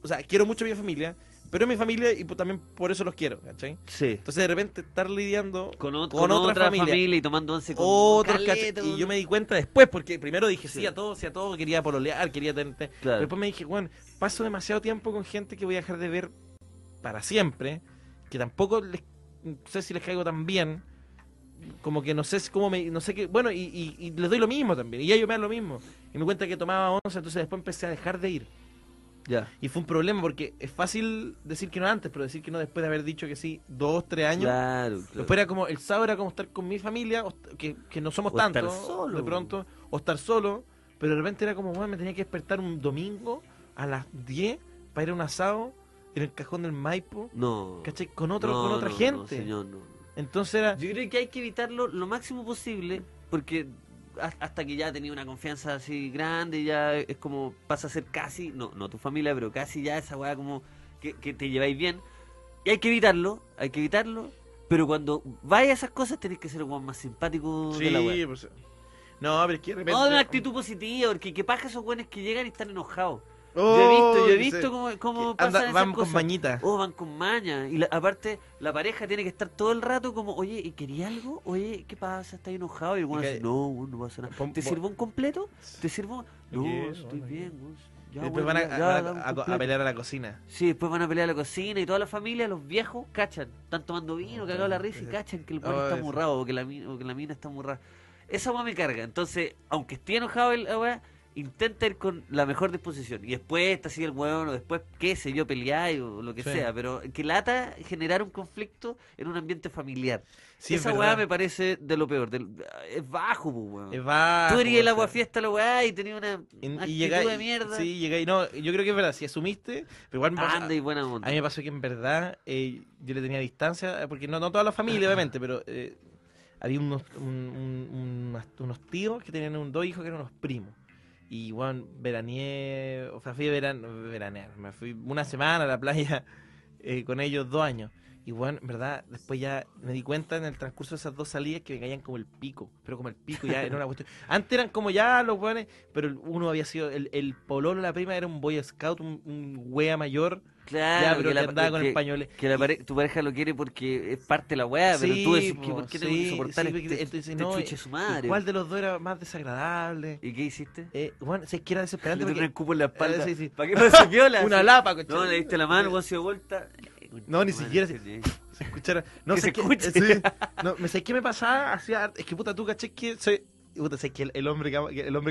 o sea, quiero mucho a mi familia, pero es mi familia y pues, también por eso los quiero, ¿cachai? Sí. Entonces, de repente, estar lidiando con otra familia y tomando once con otros, y yo me di cuenta después, porque primero dije sí a todo, quería pololear, quería tener... Claro. Después me dije, bueno, paso demasiado tiempo con gente que voy a dejar de ver para siempre, que tampoco les... no sé si les caigo tan bien, como que no sé cómo me... no sé qué, bueno, y les doy lo mismo también, y ya yo me da lo mismo, y me di cuenta que tomaba 11, entonces después empecé a dejar de ir. Ya. Y fue un problema, porque es fácil decir que no antes, pero decir que no después de haber dicho que sí 2, 3 años. Claro, claro. Después era como, el sábado era como estar con mi familia, que no somos tantos, de pronto, o estar solo, pero de repente era como, bueno, me tenía que despertar un domingo a las 10 para ir a un asado, en el cajón del Maipo, no, ¿cachai? Con otra gente. No, señor, no. Entonces era... yo creo que hay que evitarlo lo máximo posible, porque hasta que ya tenía una confianza así grande, ya es como pasa a ser casi, no tu familia, pero casi ya esa weá como que te lleváis bien. Y hay que evitarlo, pero cuando vayas a esas cosas tenés que ser el weón más simpático de la weá. Pues, no, pero es que de repente... no, de una actitud positiva, porque qué paja esos weones que llegan y están enojados. Oh, yo he visto cómo pasan esas van cosas. Con mañita. Van con maña. Y aparte, la pareja tiene que estar todo el rato como, oye, ¿y quería algo? Oye, ¿qué pasa? ¿Estás enojado? Y el bueno dice, no pasa nada. ¿Te sirvo un completo? ¿Te sirvo? No, estoy bien. Ya, después bueno, van a pelear a la cocina. Sí, después van a pelear a la cocina y toda la familia, los viejos, cachan. Están tomando vino, cagado la risa y cachan que el pan está amurrado o que la mina está amurrada. Esa weá me carga. Entonces, aunque esté enojado el weá, intenta ir con la mejor disposición. Y después está así el huevón, o después, qué sé yo, pelear o lo que sea. Pero que lata generar un conflicto en un ambiente familiar. Sí, esa hueá me parece de lo peor. Es bajo, huevón. Es bajo. Tú eres el aguafiesta, la hueá, y tenías una actitud de mierda. Sí, llegáis. No, yo creo que es verdad. Si asumiste, pero igual anda y buena onda. A mí me pasó que en verdad yo le tenía distancia, porque no toda la familia, obviamente, pero había unos tíos que tenían 2 hijos que eran unos primos. Y bueno, veraneé, o sea, fui a veranear, me fui una semana a la playa con ellos 2 años. Y bueno, en verdad, después ya me di cuenta en el transcurso de esas 2 salidas que me caían como el pico, pero como el pico ya era una cuestión. Antes eran como ya los weones, pero uno había sido, el pololo, la prima era un boy scout, un wea mayor. Claro, ya, pero que andaba con el pañuelo. Tu pareja lo quiere porque es parte de la weá, sí, pero tú decís, ¿por qué tengo que soportar este chuche su madre? ¿Cuál de los dos era más desagradable? ¿Y qué hiciste? Bueno, si es que era desesperante. Le el cupo en la espalda. Sí. ¿Para qué pasó viola? Una lapa, coche. No, le diste la mano, vos se vuelta. No, ni siquiera se escuchara. No, se escucha. No, me sé qué me pasaba. Es que puta, tú caché que soy... Puta, sé que el hombre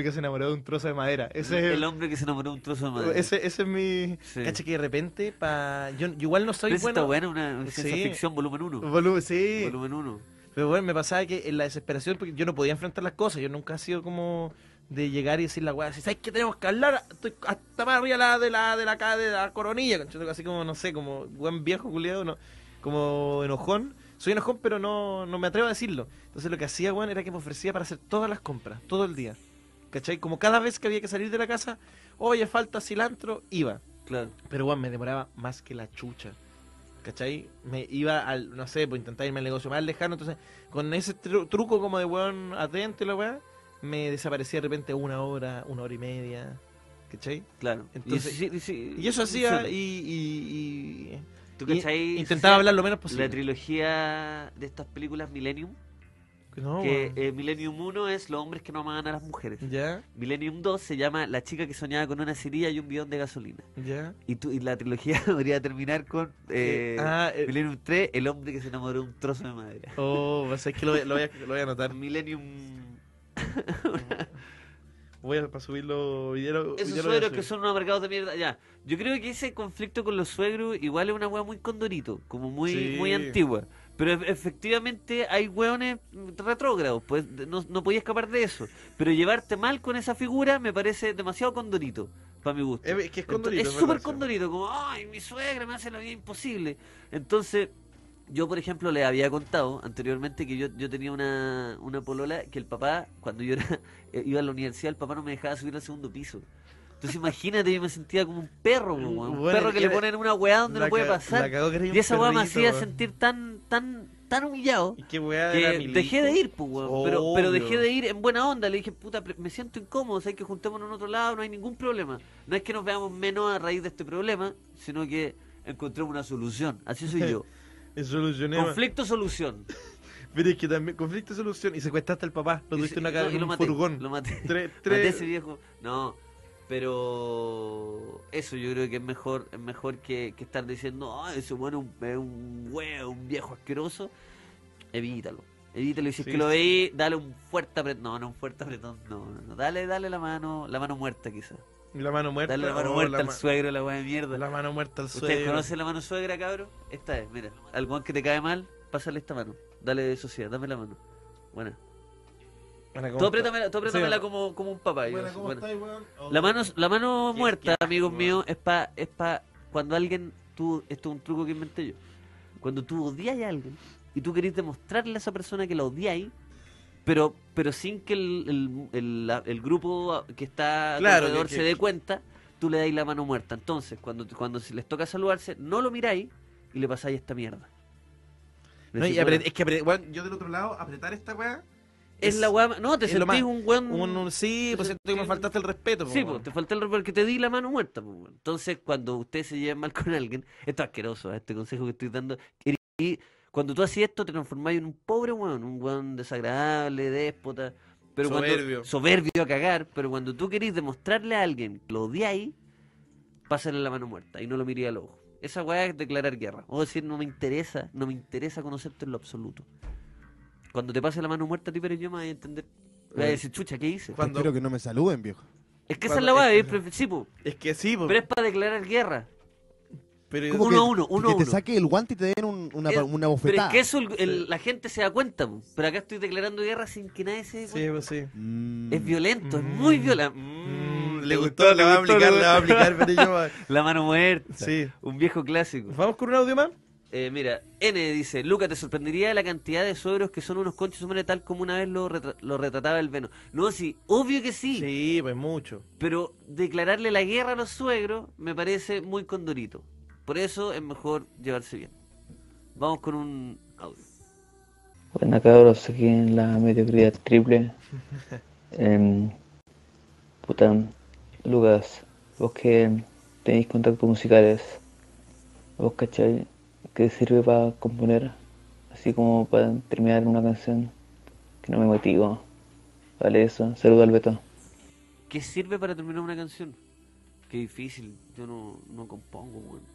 que se enamoró de un trozo de madera. Ese es el hombre que se enamoró de un trozo de madera. Ese es mi... Sí. Cacha que de repente... Yo igual no soy bueno... Está buena una ciencia ficción volumen 1. Volumen 1. Pero bueno, me pasaba que en la desesperación, porque yo no podía enfrentar las cosas. Yo nunca he sido como... de llegar y decir la weá, si sabes que tenemos que hablar, estoy hasta más arriba de la coronilla, así como, no sé, como buen viejo culiado, no, como enojón. Soy enojón, pero no me atrevo a decirlo. Entonces lo que hacía, weón, era que me ofrecía para hacer todas las compras, todo el día. ¿Cachai? Como cada vez que había que salir de la casa, oye, falta cilantro, iba. Claro. Pero, weón, me demoraba más que la chucha. ¿Cachai? Me iba al, no sé, por intentar irme al negocio más lejano. Entonces, con ese truco como de, weón, atento y la weá, me desaparecía de repente una hora y media. ¿Cachai? Claro. Entonces, y eso hacía y ¿tú cachai? Intentaba hablar lo menos posible. La trilogía de estas películas Millennium. No, que Millennium 1 es los hombres que no aman a las mujeres. Yeah. Millennium 2 se llama La chica que soñaba con una cerilla y un bidón de gasolina. Yeah. Y la trilogía podría terminar con Millennium 3, el hombre que se enamoró de un trozo de madera. Oh, o sea, es que lo voy a anotar. Millennium. Voy a para subir los videos. Esos suegros que son unos mercados de mierda. Ya. Yo creo que ese conflicto con los suegros igual es una hueá muy condorito, como muy antigua. Pero efectivamente hay hueones retrógrados, pues no podía escapar de eso. Pero llevarte mal con esa figura me parece demasiado condorito, para mi gusto. Es que es condorito. Entonces, es súper condorito, como, ay, mi suegra me hace la vida imposible. Entonces, yo, por ejemplo, le había contado anteriormente que yo tenía una polola que el papá, cuando yo iba a la universidad, el papá no me dejaba subir al segundo piso. Entonces imagínate, yo me sentía como un perro, un perro que le ponen una weá donde no puede pasar. Y esa weá me hacía sentir tan humillado. ¿Y qué weá que dejé de ir, pues, weón. Oh, pero dejé de ir en buena onda. Le dije, puta, me siento incómodo, o sea, hay que juntémonos en otro lado, no hay ningún problema. No es que nos veamos menos a raíz de este problema, sino que encontremos una solución. Así soy yo. Conflicto, solución. Pero es que también, conflicto, solución. Y secuestraste al papá, lo tuviste en un furgón. Lo maté. Maté a ese viejo. No. Pero eso yo creo que es mejor que estar diciendo, ah, ese bueno es un huevo, un viejo asqueroso. Evítalo. Y si sí, es que lo veí, dale un fuerte apretón. No, un fuerte apretón. No. Dale la mano muerta quizás. La mano muerta. Dale la mano muerta al suegro, la hueá de mierda. La mano muerta al suegro. ¿Ustedes conocen la mano suegra, cabrón? Esta es, mira, al guan que te cae mal, pásale esta mano. Dale sociedad, dame la mano. Buena. Tú apretamela como un papá. Bueno, ¿cómo estáis, weón? La mano muerta, amigos míos, es pa cuando alguien... esto es un truco que inventé yo. Cuando tú odias a alguien y tú querés demostrarle a esa persona que la odiáis, pero sin que el grupo que está alrededor se dé cuenta, tú le dais la mano muerta. Entonces, cuando les toca saludarse, no lo miráis y le pasáis esta mierda. No, es que, bueno, yo del otro lado, apretar esta weá... Es la weá. No, te sentís un weón. Sí, pues siento que me faltaste el respeto. Sí, pues te falta el respeto porque te di la mano muerta. Po. Entonces, cuando ustedes se llevan mal con alguien, esto es asqueroso, este consejo que estoy dando. Y cuando tú haces esto, te transformás en un pobre weón, un weón desagradable, déspota. Pero soberbio a cagar. Pero cuando tú querés demostrarle a alguien que lo odiáis, pásale la mano muerta y no lo miré al ojo. Esa weá es declarar guerra. O decir, no me interesa conocerte en lo absoluto. Cuando te pase la mano muerta a ti, Pérez Yoma, vas a entender. Vas a decir, chucha, ¿qué hice? Espero que no me saluden, viejo. Es que esa es la weá, sí, po. Es que sí, po. Pero es para declarar guerra. Pero uno a uno. Que te saque el guante y te den una bofetada. Pero es que eso la gente se da cuenta, po. Pero acá estoy declarando guerra sin que nadie se dé cuenta. Sí, pues sí. Es violento, es muy violento. Le gustó, la va a aplicar, Pérez Yoma. La mano muerta. Sí. Un viejo clásico. ¿Vamos con un audio más? Mira, N dice, Lucas, te sorprendería la cantidad de suegros que son unos conchos humanos tal como una vez lo retrataba el Beno. No, sí, obvio que sí. Sí, pues mucho. Pero declararle la guerra a los suegros me parece muy condorito. Por eso es mejor llevarse bien. Vamos con un audio. Bueno, cabros, aquí en la mediocridad triple. Puta, Lucas, vos que tenéis contactos musicales, vos cachai que sirve para componer, así como para terminar una canción que no me motivo. Vale, eso. Saluda al Beto. ¿Qué sirve para terminar una canción? Qué difícil. Yo no compongo, weón. Bueno.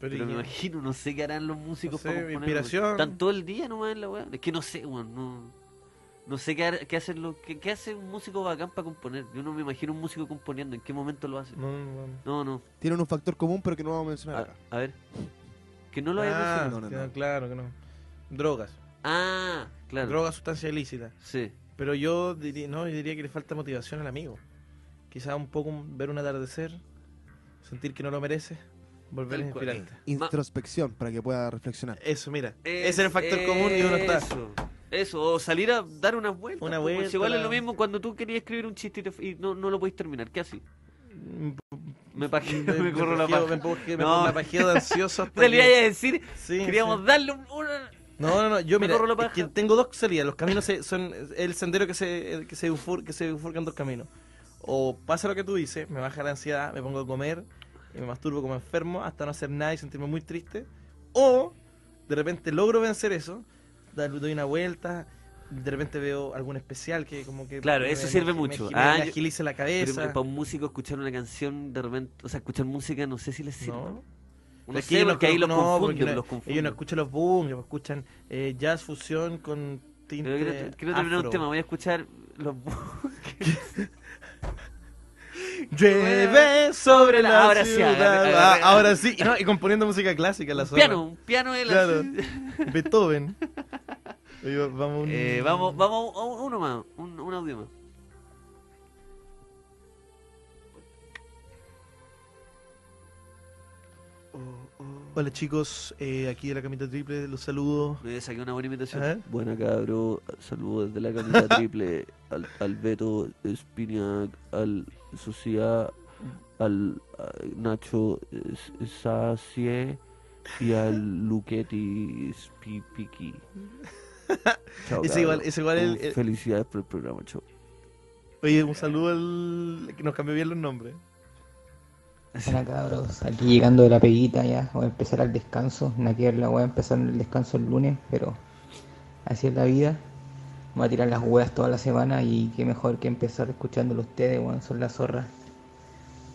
Pero me imagino, no sé qué harán los músicos, no sé, para componer. Inspiración. Están todo el día nomás en la weá. Es que no sé, weón. Bueno, no sé qué hace un músico bacán para componer. Yo no me imagino un músico componiendo. ¿En qué momento lo hace? No. Tienen un factor común, pero que no vamos a mencionar acá. A ver. Que no lo haya mencionado. Claro que no. Drogas. Ah, claro. Drogas, sustancia ilícita. Sí. Pero yo diría, no, yo diría que le falta motivación al amigo. Quizás un poco ver un atardecer, sentir que no lo merece, volver a inspirarte. Introspección, para que pueda reflexionar. Eso, mira. Ese es el factor común y uno está. Eso, o salir a dar unas vueltas. Una vuelta. Igual es lo mismo cuando tú querías escribir un chiste y no lo podías terminar. ¿Qué así? Me pajeo, me corro la paja. Me pajeo de ansioso. Te le iba a decir, sí, queríamos darle una... No, yo mira, es que tengo dos salidas. Los caminos son el sendero que se bifurcan dos caminos. O pasa lo que tú dices, me baja la ansiedad, me pongo a comer y me masturbo como enfermo hasta no hacer nada y sentirme muy triste. O de repente logro vencer eso, doy una vuelta, de repente veo algún especial que como que... Claro, eso sirve mucho. Me agiliza la cabeza. Pero para un músico escuchar una canción, de repente, o sea, escuchar música no sé si les sirve. No. Uno es que ellos ahí los confunden. Ellos no escuchan los booms, escuchan jazz fusión con tinte quiero terminar un tema, voy a escuchar los booms. Llueve sobre la ahora ciudad. Ahora sí. No, y componiendo música clásica en la zona. Un piano de la ciudad. Beethoven. Vamos a uno más, un audio más. Hola chicos, aquí de la camita triple, los saludo. Me saqué una buena invitación. ¿Ah? Buena cabro, saludos desde la camita triple, al Beto Espinac, al Sociedad, al Nacho Sacie y al Luquetti Spipiqui. Chao, es igual el... Felicidades por el programa, chao. Oye, un saludo al... que nos cambió bien los nombres. Hola cabros, aquí llegando de la peguita ya, voy a empezar al descanso, naquearla, voy a empezar el descanso el lunes, pero así es la vida, voy a tirar las huevas toda la semana y qué mejor que empezar escuchándolo ustedes, bueno, son las zorras.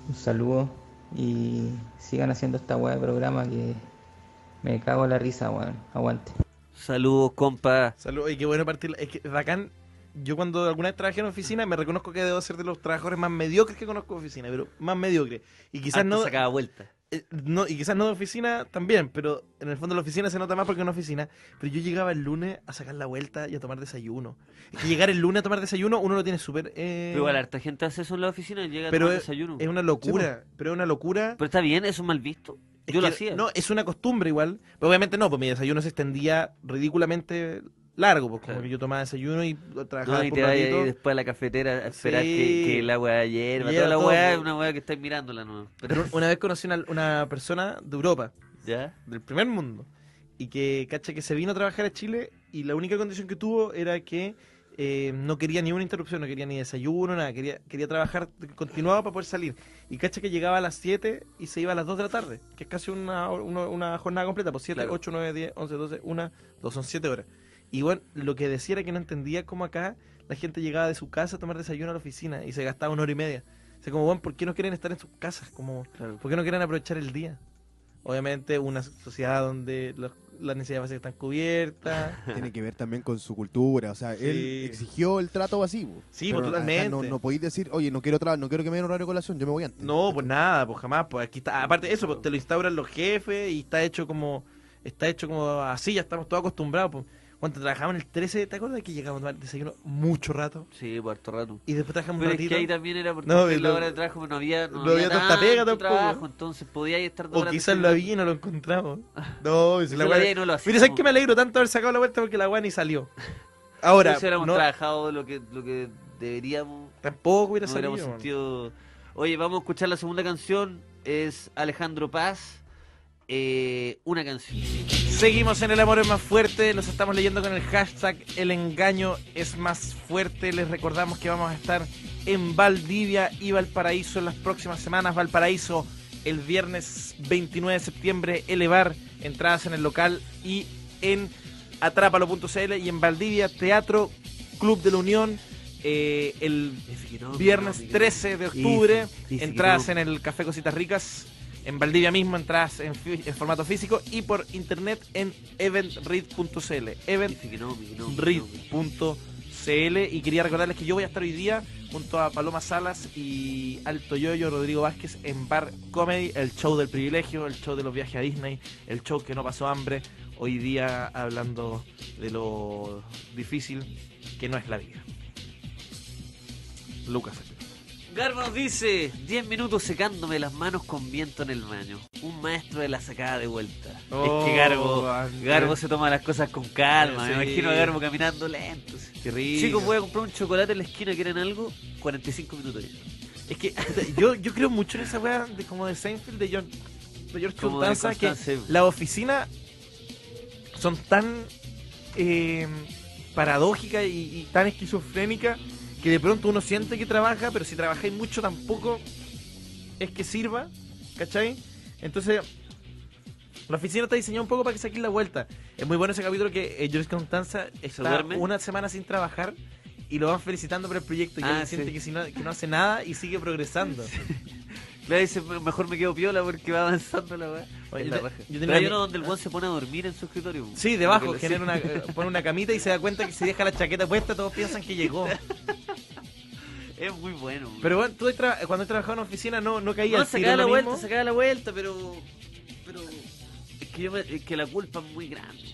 Un saludo y sigan haciendo esta hueá de programa que me cago en la risa, bueno, aguante. Saludos compa. Saludos, y qué bueno partir, es que bacán. Yo cuando alguna vez trabajé en oficina, me reconozco que debo ser de los trabajadores más mediocres que conozco de oficina, pero más mediocre. Y quizás no sacaba vuelta. No, y quizás no de oficina también, pero en el fondo de la oficina se nota más porque es una oficina. Pero yo llegaba el lunes a sacar la vuelta y a tomar desayuno. Es que llegar el lunes a tomar desayuno, uno lo tiene súper... Pero igual, harta gente hace eso en la oficina y llega a tomar desayuno. Es una locura, sí, pero es una locura... Pero está bien, eso es mal visto. Yo lo hacía. No, es una costumbre igual. Pero obviamente no, pues mi desayuno se extendía ridículamente... largo, porque claro, yo tomaba desayuno y trabajaba y por un ratito. Y después a la cafetera a esperar que el agua hierva. Toda la hueá es una hueá que estáis mirándola, ¿no? Pero una vez conocí una persona de Europa, ¿ya? Del primer mundo, y que, cacha, que se vino a trabajar a Chile y la única condición que tuvo era que no quería ni una interrupción, no quería ni desayuno, nada, quería trabajar, continuaba para poder salir. Y cacha que llegaba a las 7 y se iba a las 2 de la tarde, que es casi una jornada completa, pues 7, 8, 9, 10, 11, 12, 1, 2, son 7 horas. Y bueno, lo que decía era que no entendía cómo acá la gente llegaba de su casa a tomar desayuno a la oficina y se gastaba una hora y media. O sea, como, bueno, ¿por qué no quieren estar en sus casas? Como, claro. ¿Por qué no quieren aprovechar el día? Obviamente una sociedad donde las necesidades básicas están cubiertas. Tiene que ver también con su cultura, o sea, sí, él exigió el trato vacío. Sí, pues totalmente. No podéis decir, oye, no quiero que me den horario de colación, yo me voy antes. No, pues nada, pues jamás. Pues aquí está, aparte eso, pues te lo instauran los jefes y está hecho como así, ya estamos todos acostumbrados, pues. Cuando trabajábamos en el 13, ¿te acuerdas que llegábamos a tomar desayuno mucho rato? Sí, harto rato. Y después trabajamos un ratito. Pero es que ahí también era porque en la hora de trabajo no había tanta pega tampoco. Trabajo, entonces podíais estar dos horas. O quizás lo había y no lo encontramos. No, si la guay... no lo hacíamos. Mira, ¿sabes qué? Me alegro tanto de haber sacado la vuelta porque la guay ni salió. Ahora... no hubiéramos trabajado lo que deberíamos. Tampoco hubiera salido. Sentido... Oye, vamos a escuchar la segunda canción. Es Alejandro Paz. Una canción. Seguimos en El Amor es Más Fuerte, los estamos leyendo con el hashtag El Engaño es Más Fuerte. Les recordamos que vamos a estar en Valdivia y Valparaíso en las próximas semanas. Valparaíso el viernes 29 de septiembre, Elevar, entradas en el local y en atrápalo.cl, y en Valdivia Teatro Club de la Unión. El viernes 13 de octubre, entradas en el Café Cositas Ricas. En Valdivia mismo, entras en formato físico y por internet en eventread.cl. Eventread.cl. Y quería recordarles que yo voy a estar hoy día junto a Paloma Salas y Alto Yoyo, Rodrigo Vázquez, en Bar Comedy, el show del privilegio, el show de los viajes a Disney, el show que no pasó hambre. Hoy día hablando de lo difícil que no es la vida. Lucas Espinoza. Garbo nos dice, 10 minutos secándome las manos con viento en el baño. Un maestro de la sacada de vuelta. Oh, es que Garbo se toma las cosas con calma. Sí. Me imagino a Garbo caminando lento. Qué rico. Chicos, voy a comprar un chocolate en la esquina, ¿quieren algo? 45 minutos. Es que yo creo mucho en esa weá de, como de Seinfeld, de George Constanza, que la oficina son tan paradójicas y tan esquizofrénicas que de pronto uno siente que trabaja, pero si trabajáis mucho tampoco es que sirva, ¿cachai? Entonces, la oficina está diseñada un poco para que saquéis la vuelta. Es muy bueno ese capítulo que George Constanza está una semana sin trabajar y lo van felicitando por el proyecto y él siente que no hace nada y sigue progresando. Sí. Claro, dice, mejor me quedo piola porque va avanzando la weá. Pero hay uno donde el guan se pone a dormir en su escritorio. Sí, debajo, genera pone una camita y se da cuenta que si deja la chaqueta puesta todos piensan que llegó. Es muy bueno. Pero bueno, tú cuando he trabajado en oficina no caía al tiro lo mismo. No, sacaba la vuelta, pero es que la culpa es muy grande.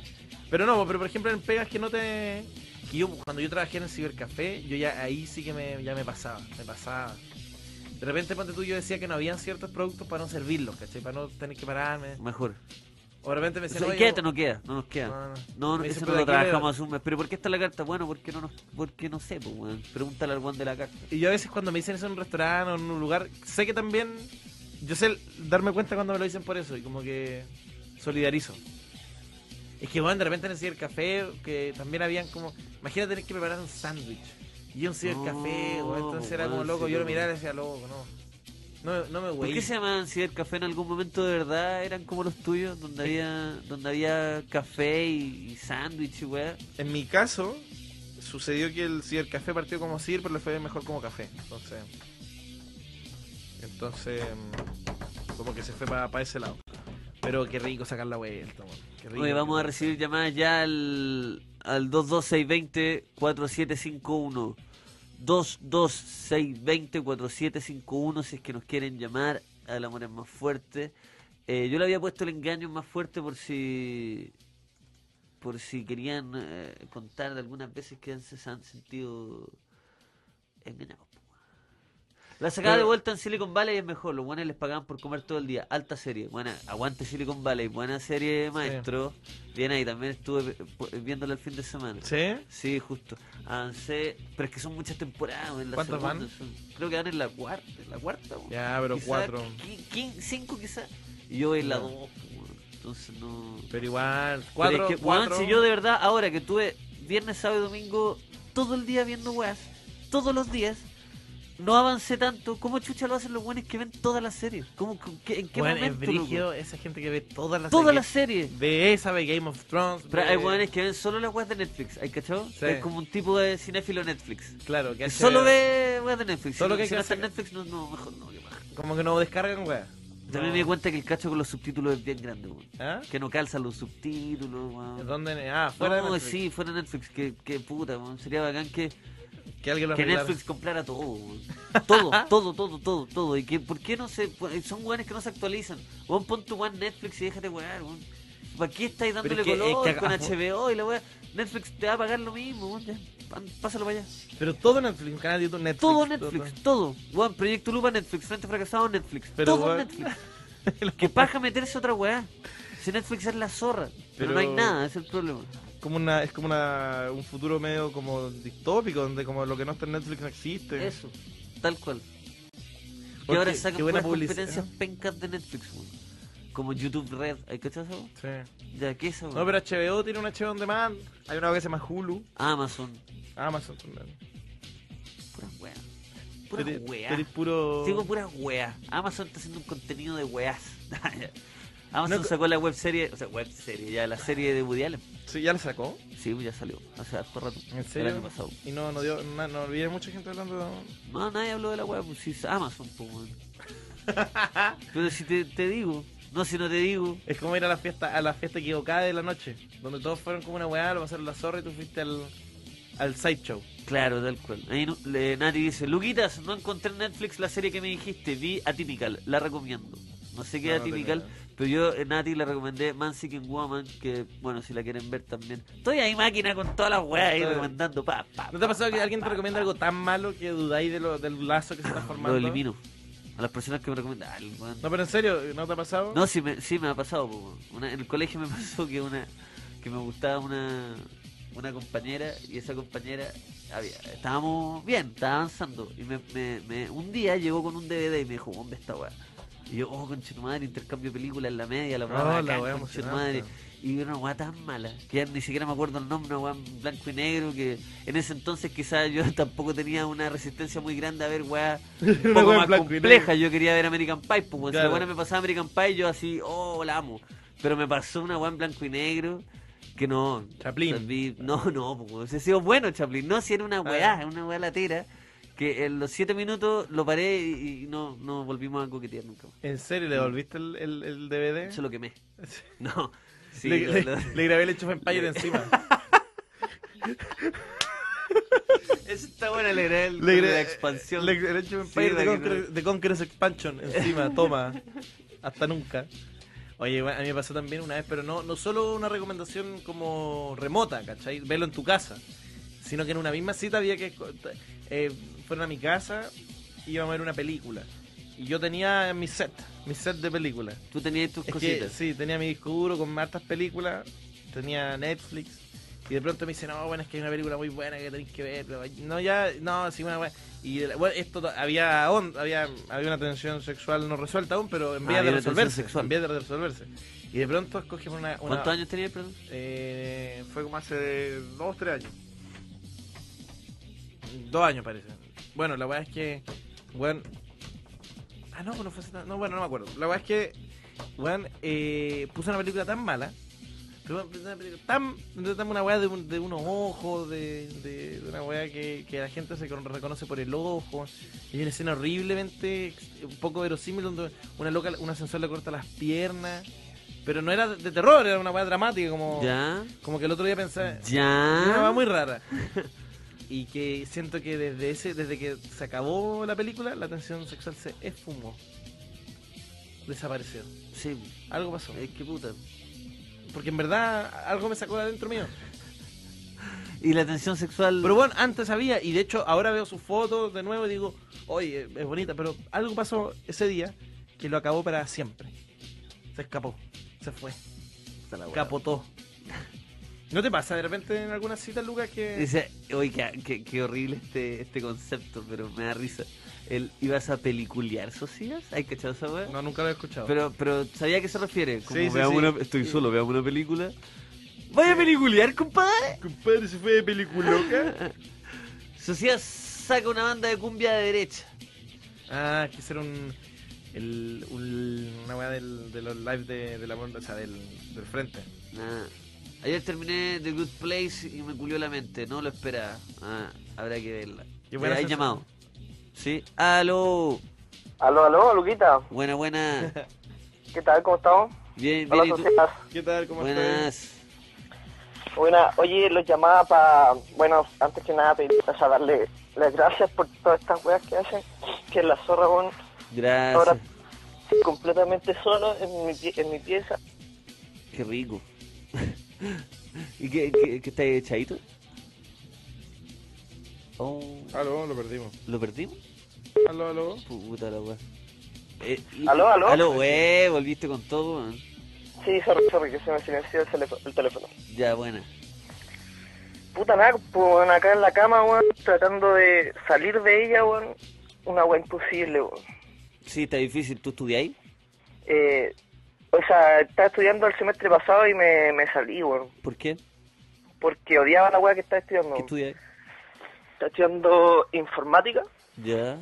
Pero no, pero por ejemplo en pegas que no te... Que yo, cuando yo trabajé en el Cibercafé, yo ya ahí sí que me pasaba. De repente, ponte tú, yo decía que no habían ciertos productos para no servirlos, ¿cachai? Para no tener que pararme. Mejor. O de repente me decían... ¿Y qué te no queda? No nos queda. No, eso no lo trabajamos hace un mes. ¿Pero por qué está la carta? Bueno, porque no sé, pues, weón. Pregúntale al guan de la carta. Y yo a veces cuando me dicen eso en un restaurante o en un lugar, sé que también... Yo sé darme cuenta cuando me lo dicen por eso y como que solidarizo. Es que, bueno, de repente en el Cibercafé, que también habían como... Imagina tener que preparar un sándwich. Y un Cibercafé, o entonces era como loco, yo lo miraba y decía, loco, no me güey. ¿Por qué se llamaban Cibercafé en algún momento de verdad? ¿Eran como los tuyos, donde había café y sándwich y weá? En mi caso, sucedió que el Cibercafé partió como Ciber, pero le fue mejor como café. Entonces como que se fue para ese lado. Pero qué rico sacar la vuelta, man. Oye, vamos a recibir llamadas ya al 22620-4751. 22620-4751, si es que nos quieren llamar al amor es más fuerte. Yo le había puesto el engaño más fuerte por si querían contar de algunas veces que se han sentido engañados. La sacada de vuelta en Silicon Valley es mejor, los buenos les pagaban por comer todo el día. Alta serie, buena, aguante Silicon Valley, buena serie, maestro. Bien ahí, también estuve viéndola el fin de semana. ¿Sí? Sí, justo. Avancé, pero es que son muchas temporadas. ¿Cuántas van? Creo que van en la cuarta. Ya, pero quizá 4. 5 quizás. Y yo en la 2, entonces no... Pero igual, 4. Es que, si yo de verdad, ahora que tuve viernes, sábado y domingo, todo el día viendo weas, todos los días... No avancé tanto. ¿Cómo chucha lo hacen los buenos que ven todas las series? ¿En qué momento? Es brígido esa gente que ve todas las series. Ve Game of Thrones. Pero hay buenos que ven solo las weas de Netflix. ¿Hay cachado? Sí. Es como un tipo de cinéfilo Netflix. Claro, que solo ve weas de Netflix. Solo que si no está en Netflix, no, mejor no. Que baja. Como que no descargan weas. También me di cuenta que el cacho con los subtítulos es bien grande, weón. ¿Ah? Que no calzan los subtítulos, weón. ¿Dónde? Fuera de Netflix. Sí, fuera de Netflix. Qué puta, weón. Sería bacán que Netflix comprara todo. Y que ¿por qué no se? Son weones que no se actualizan. Weón, pon tu weón Netflix y déjate wear, weón. ¿Para qué estáis dándole color con HBO y la weá? Netflix te va a pagar lo mismo, weón. Ya, pásalo para allá. Pero todo Netflix, un canal de YouTube Netflix. Todo Netflix, todo. Weón, Proyecto Lupa Netflix, Frente Fracasado Netflix. Pero todo Netflix. Que paja meterse otra weá. Si Netflix es la zorra. Pero no hay nada, ese es el problema. Es como un futuro medio como distópico, donde como lo que no está en Netflix no existe. Eso, tal cual. Y ahora sacan las competencias pencas de Netflix, güey. Como YouTube Red, ¿hay cachado eso? Sí. ¿De qué eso? No, pero HBO tiene una HBO on demand, hay una que se llama Hulu. Amazon también. Puras weas. Puras weas. Amazon está haciendo un contenido de weas. Amazon sacó la web serie, ya la serie de Woody Allen. ¿Sí? ¿Ya la sacó? Sí, ya salió, hace harto rato. ¿En serio? El año pasado. Y no había mucha gente hablando de... No, nadie habló de la web, pues sí, Amazon, pues, bueno. Pero si te digo, si no te digo. Es como ir a la fiesta equivocada de la noche, donde todos fueron como una weá, lo pasaron la zorra y tú fuiste al sideshow. Claro, tal cual. Ahí Nati dice, Luquitas, no encontré en Netflix la serie que me dijiste, vi Atypical, la recomiendo. No sé qué es Atypical. Pero yo a Nati le recomendé Man Seeking Woman, que bueno, si la quieren ver también. Estoy ahí máquina con todas las weas ahí recomendando. ¿No te ha pasado que alguien te recomienda algo tan malo que dudáis de del lazo que se está formando? Lo elimino. A las personas que me recomiendan. No, pero en serio, ¿no te ha pasado? No, sí me ha pasado. En el colegio me pasó que me gustaba una compañera, y esa compañera estábamos bien, estaba avanzando, y un día llegó con un DVD y me dijo, ¿dónde está weá? Y yo, oh, conche tu madre, intercambio de películas en la media, la brava, acá, conche tu madre. Y una weá tan mala, que ya ni siquiera me acuerdo el nombre, una weá en blanco y negro, que en ese entonces quizás yo tampoco tenía una resistencia muy grande a ver weá un poco más compleja. Yo quería ver American Pie, pues cuando la weá me pasaba American Pie, yo así, oh, la amo. Pero me pasó una weá en blanco y negro, que no. Chaplin. No, pues ha sido bueno Chaplin. No, si era una weá, una weá latera. Que en los 7 minutos lo paré y no volvimos a coquetear nunca más. ¿En serio? ¿Le devolviste el DVD? Se lo quemé. No. Sí, le grabé el enchufe en payo de encima. Eso está bueno, le grabé la expansión. Le grabé el enchufe en payo de Conqueror's Expansion encima, toma. Hasta nunca. Oye, a mí me pasó también una vez, pero no solo una recomendación como remota, ¿cachai? Verlo en tu casa, sino que en una misma cita había que... fueron a mi casa y íbamos a ver una película. Y yo tenía mi set de películas. ¿Tú tenías tus cositas? Sí, tenía mi disco duro con hartas películas, tenía Netflix, y de pronto me dicen, no, bueno, es que hay una película muy buena que tenéis que ver. Sí, una buena. Y bueno, esto había una tensión sexual no resuelta aún, pero en vías de resolverse. Y de pronto escogimos una... ¿Cuántos años tenías, perdón? Fue como hace 2 o 3 años. 2 años parece. Bueno, la weá es que... Bueno... Ah, no, no fue hace tanto... No, bueno, no me acuerdo. La weá es que... Bueno, puse una película tan mala... una weá de unos ojos, de una weá que la gente se reconoce por el ojo. Hay una escena horriblemente un poco verosímil donde una sensor le corta las piernas, pero no era de terror, era una weá dramática, como ¿ya? Como que el otro día pensaba, ya, una weá muy rara. Y que siento que desde que se acabó la película, la tensión sexual se esfumó, desapareció. Sí, algo pasó. Es que puta, porque en verdad algo me sacó de adentro mío. Y la tensión sexual... Pero bueno, antes había, y de hecho ahora veo sus fotos de nuevo y digo, oye, es bonita, pero algo pasó ese día que lo acabó para siempre. Se escapó, se fue, capotó. ¿No te pasa de repente en algunas citas, Lucas, que...? Dice, oye, qué horrible este concepto, pero me da risa. ¿Ibas a peliculear, Socías? ¿Hay cachado esa weá? No, nunca lo he escuchado. Pero ¿sabía a qué se refiere? Como sí, estoy solo, veamos una película. ¿Vaya a peliculear, compadre? Compadre, se fue de peliculoca. Socías saca una banda de cumbia de derecha. Ah, que será una weá de los lives de la banda, o sea, del frente. Ah. Ayer terminé The Good Place y me culió la mente, no lo esperaba. Ah, habrá que verla. ¿Me habéis llamado? Sí, aló. Aló, aló, Luquita. Buena, buena. ¿Qué tal? ¿Cómo estamos? Bien, bien. Hola, ¿tú? ¿Qué tal? ¿Cómo estás? Buenas. Oye, los llamaba para... Bueno, antes que nada, a darle las gracias por todas estas weas que hacen. Que la zorra, bueno. Gracias. Ahora estoy completamente solo en mi pieza. Qué rico. ¿Y qué está echadito? Oh. Aló, lo perdimos. ¿Lo perdimos? Aló, aló. Puta la weá. Aló, aló. Aló, wey, volviste con todo, man. Sí, sorry, que se me silenció el teléfono. Ya, buena. Puta nada, pues acá en la cama, weón, tratando de salir de ella, weón. Una weá imposible, weón. Sí, está difícil. ¿Tú estudias ahí? O sea, estaba estudiando el semestre pasado y me salí, weón. ¿Por qué? Porque odiaba la weá que estaba estudiando. ¿Qué estudias? Estaba estudiando informática. Ya.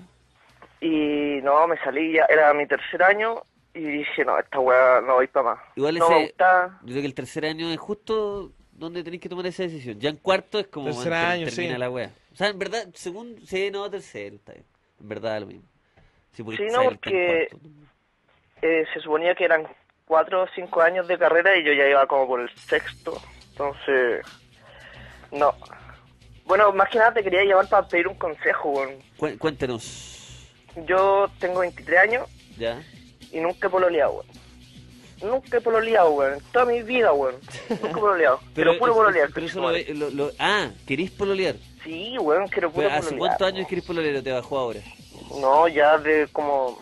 Y no, me salí ya, era mi tercer año y dije, no, esta weá no voy para más. Igual no me gusta. Yo creo que el tercer año es justo donde tenéis que tomar esa decisión. Ya en cuarto es como tercer año, termina la weá. O sea, en verdad, según, sí, no, tercero, está bien. En verdad, lo mismo. Sí, no, porque se suponía que eran 4 o 5 años de carrera y yo ya iba como por el sexto, entonces... No. Bueno, más que nada te quería llamar para pedir un consejo, weón. Cuéntenos. Yo tengo 23 años. Ya. Y nunca he pololeado, weón. Nunca he pololeado, weón. Toda mi vida, weón. Nunca he pololeado. Pero puro pololear. Pero eso ¿querés pololear? Sí, weón, quiero puro pololear. ¿Hace cuántos años querés pololear o te bajó ahora? No, ya de como...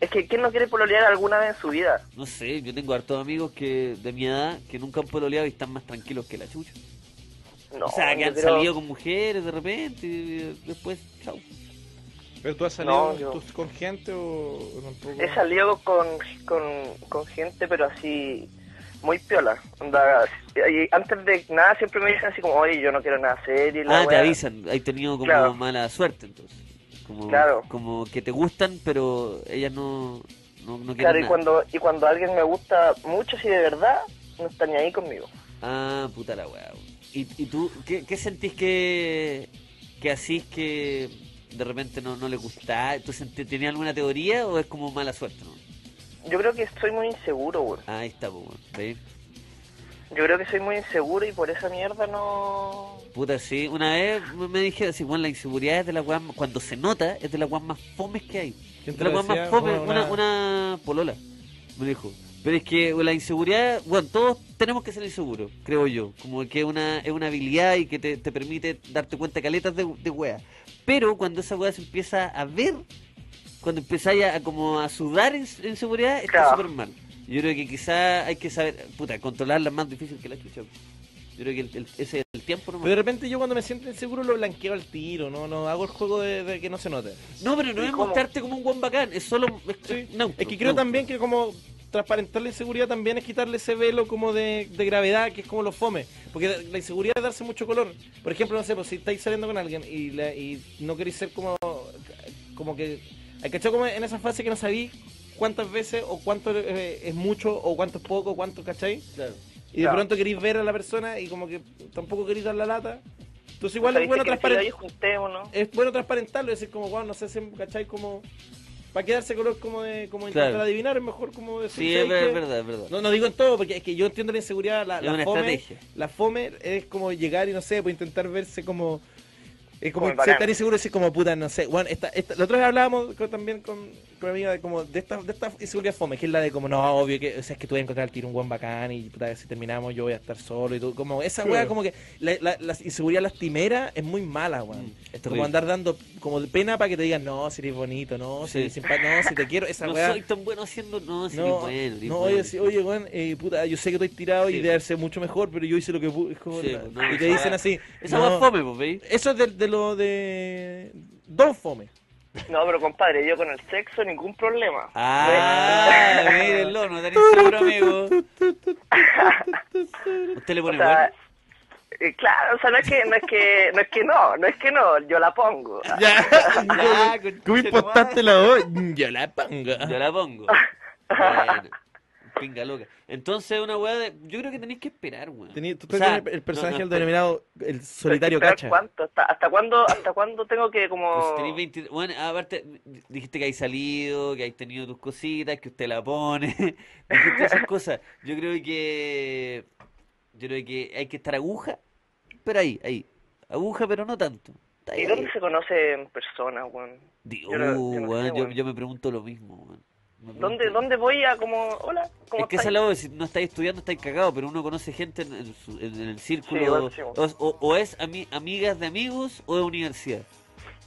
Es que ¿quién no quiere pololear alguna vez en su vida? No sé, yo tengo hartos amigos que de mi edad que nunca han pololeado y están más tranquilos que la chucha. No, o sea, que han salido con mujeres de repente y después, chau. ¿Pero tú has salido con gente o tampoco? He salido con gente, pero así, muy piola. Antes de nada siempre me dicen así como, oye, yo no quiero nada serio. Te avisan, hay tenido como mala suerte entonces. Como, como que te gustan, pero ellas no quieren nada. Y cuando alguien me gusta mucho, si de verdad, no está ni ahí conmigo. Ah, puta la weá. ¿Y tú qué sentís que así es que de repente no le gusta? ¿Tú tenías alguna teoría o es como mala suerte? ¿No? Yo creo que soy muy inseguro, weón. Ah, ahí está, weón. ¿Sí? Yo creo que soy muy inseguro y por esa mierda no... Puta, sí. Una vez me dije así, bueno, la inseguridad es de la weá... Cuando se nota, es de la weá más fomes que hay. Es de la weá más fomes. Una polola me dijo. Pero es que la inseguridad... Bueno, todos tenemos que ser inseguros, creo yo. Como que es una habilidad y que te permite darte cuenta caletas de weá. Pero cuando esa weá se empieza a ver... Cuando empezáis a sudar inseguridad, está súper mal. Yo creo que quizá hay que saber, puta, controlarla es más difícil que la chucha. Yo creo que ese es el tiempo nomás. Pero de repente yo cuando me siento inseguro lo blanqueo al tiro, no hago el juego de que no se note. No, pero no es mostrarte como un guan bacán, es solo... Es que creo también que como transparentar la inseguridad también es quitarle ese velo como de gravedad, que es como los fomes. Porque la inseguridad es darse mucho color. Por ejemplo, no sé, pues si estáis saliendo con alguien y no queréis ser como que... Hay cachado como en esa fase que no sabí cuántas veces o cuánto es mucho o cuánto es poco, cuánto, ¿cachai? Claro. Y de pronto querís ver a la persona y como que tampoco querís dar la lata. Entonces igual es bueno transparentarlo, ¿no? Es bueno transparentarlo y decir como, wow, no sé, ¿cachai? Como... Para quedarse color como de intentar adivinar, es mejor como de... Sí, es verdad. No digo en todo, porque es que yo entiendo la inseguridad, la fome, estrategia. La fome es como llegar y no sé, pues intentar verse como... Es como estar inseguro, es como puta, no sé. Bueno, la otra vez hablábamos también con una amiga de como de esta inseguridad fome, que es la de como, no, obvio que, o sea, es que tú vas a encontrar al tiro un guan bacán y puta, si terminamos yo voy a estar solo y todo. Como esa wea, como que la inseguridad lastimera es muy mala, weón. Como andar dando como pena para que te digan, no, si eres bonito, no, si eres simpático, no, si te quiero, esa wea. No soy tan bueno haciendo, no, si eres bueno. No, oye, weón, puta, yo sé que estoy tirado y debe ser mucho mejor, pero yo hice lo que pude. Y te dicen así. Esa wea es fome, pues, ¿veis? Eso es del... lo de Don Fome. No, pero compadre, yo con el sexo ningún problema. Ah, mírenlo, no tenés seguro, amigo. ¿Usted le pone bueno? Claro, o sea, no es que no, yo la pongo. Ya, ¿cómo impostaste la voz? Yo la pongo. Bueno. Pinga loca. Entonces, una weá de... Yo creo que tenéis que esperar, weón. Tú tenés el personaje denominado el solitario cacha. ¿Cuánto? ¿Hasta cuándo tengo que como...? Pues 20... Bueno, aparte, dijiste que hay salido, que hay tenido tus cositas, que usted la pone. Dijiste esas cosas. Yo creo que hay que estar aguja, pero ahí. Aguja, pero no tanto. Ahí, ¿y dónde se conocen personas, weón? Yo me pregunto lo mismo, weón. ¿Dónde voy a como, hola, cómo es que esa lado de si no estáis estudiando estáis cagados, pero uno conoce gente en el círculo, sí, o es amigas de amigos o de universidad.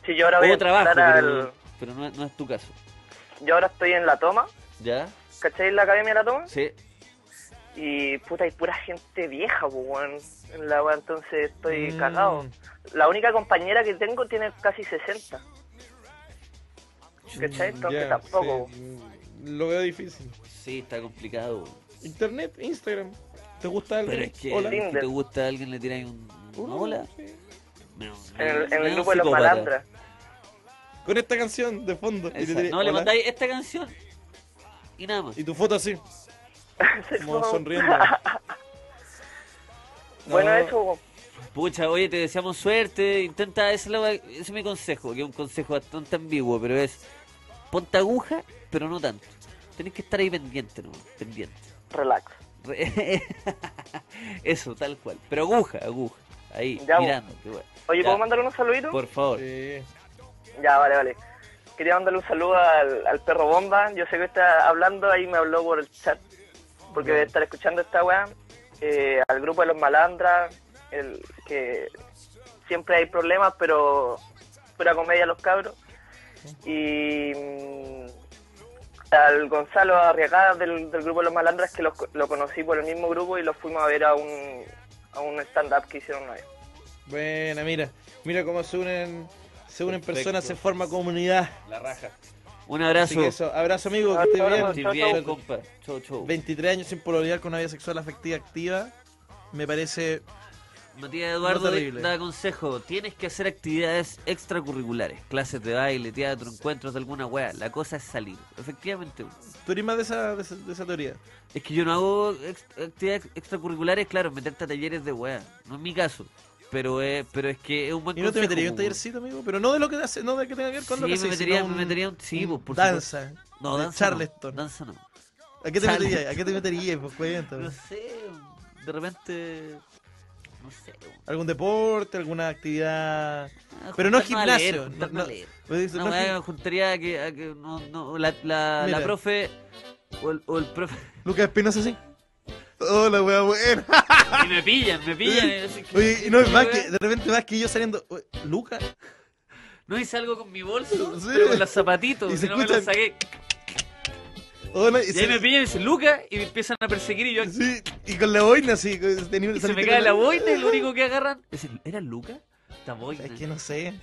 Sí, yo ahora voy o a trabajo, pero no es tu caso. Yo ahora estoy en La Toma. ¿Ya? ¿Cacháis la Academia de La Toma? Sí. Y puta, hay pura gente vieja, pues, en la wea, entonces estoy cagado. La única compañera que tengo tiene casi 60. ¿Cacháis? Entonces tampoco... Sí. Lo veo difícil. Sí, está complicado. Internet, Instagram. ¿Te gusta alguien? Pero es que hola. Si te gusta alguien le tiráis un hola. No, en el grupo de los malandras. Con esta canción de fondo. Y te le mandáis esta canción y nada más. Y tu foto así. Como sonriendo. Bueno, eso. Pucha, oye, te deseamos suerte. Intenta, ese es mi consejo, que es un consejo bastante ambiguo, pero es... Ponte aguja, pero no tanto. Tenés que estar ahí pendiente, ¿no? Pendiente. Relax. Eso, tal cual. Pero aguja. Ahí, ya, mirando. Bueno. Oye, ¿puedo mandarle unos saluditos? Por favor. Sí. Ya, vale. Quería mandarle un saludo al perro bomba. Yo sé que está hablando, ahí me habló por el chat. porque debe estar escuchando esta weá, al grupo de los malandras, el que siempre hay problemas, pero pura comedia los cabros, y al Gonzalo Arriagada del grupo de los malandras, que lo conocí por el mismo grupo y los fuimos a ver a un stand-up que hicieron una vez. Buena, mira cómo se unen personas, se forma comunidad. La raja. Un abrazo. Eso, abrazo, amigo, que estés bien, compa. Chau, chau. 23 años sin pololear con una vida sexual afectiva activa, me parece. Matías Eduardo da consejo: tienes que hacer actividades extracurriculares, clases de baile, teatro, encuentros de alguna weá. La cosa es salir, efectivamente. ¿Tú eres más de esa teoría? Es que yo no hago actividades extracurriculares, claro, meterte a talleres de weá. No es mi caso, pero es que es un buen consejo. ¿Y no te metería en un tallercito, amigo? Pero no de lo que hace, no de que tenga que ver con lo que haces. Sí, me metería un... Sí, pues, por danza. No, danza Charleston. No. Danza no. ¿A qué te meterías? ¿A qué te meterías? Pues cuenta. No sé, de repente... No sé. ¿Algún deporte? ¿Alguna actividad? Pero no gimnasio. No, me juntaría a que no, la profe o el profe. Lucas Espinosa, sí. Oh, la wea buena. Y me pillan. Oye, y no es más que de repente vas que yo saliendo. Lucas. No hice algo con mi bolso, sí, pero con los zapatitos. Y si no me los saqué. Oh, no, y ahí me pillan y dicen Lucas y me empiezan a perseguir y yo aquí. Sí, y con la boina, sí. Y se me cae la boina y lo único que agarran. Dicen, ¿era Lucas? Esta boina. Es que no sé.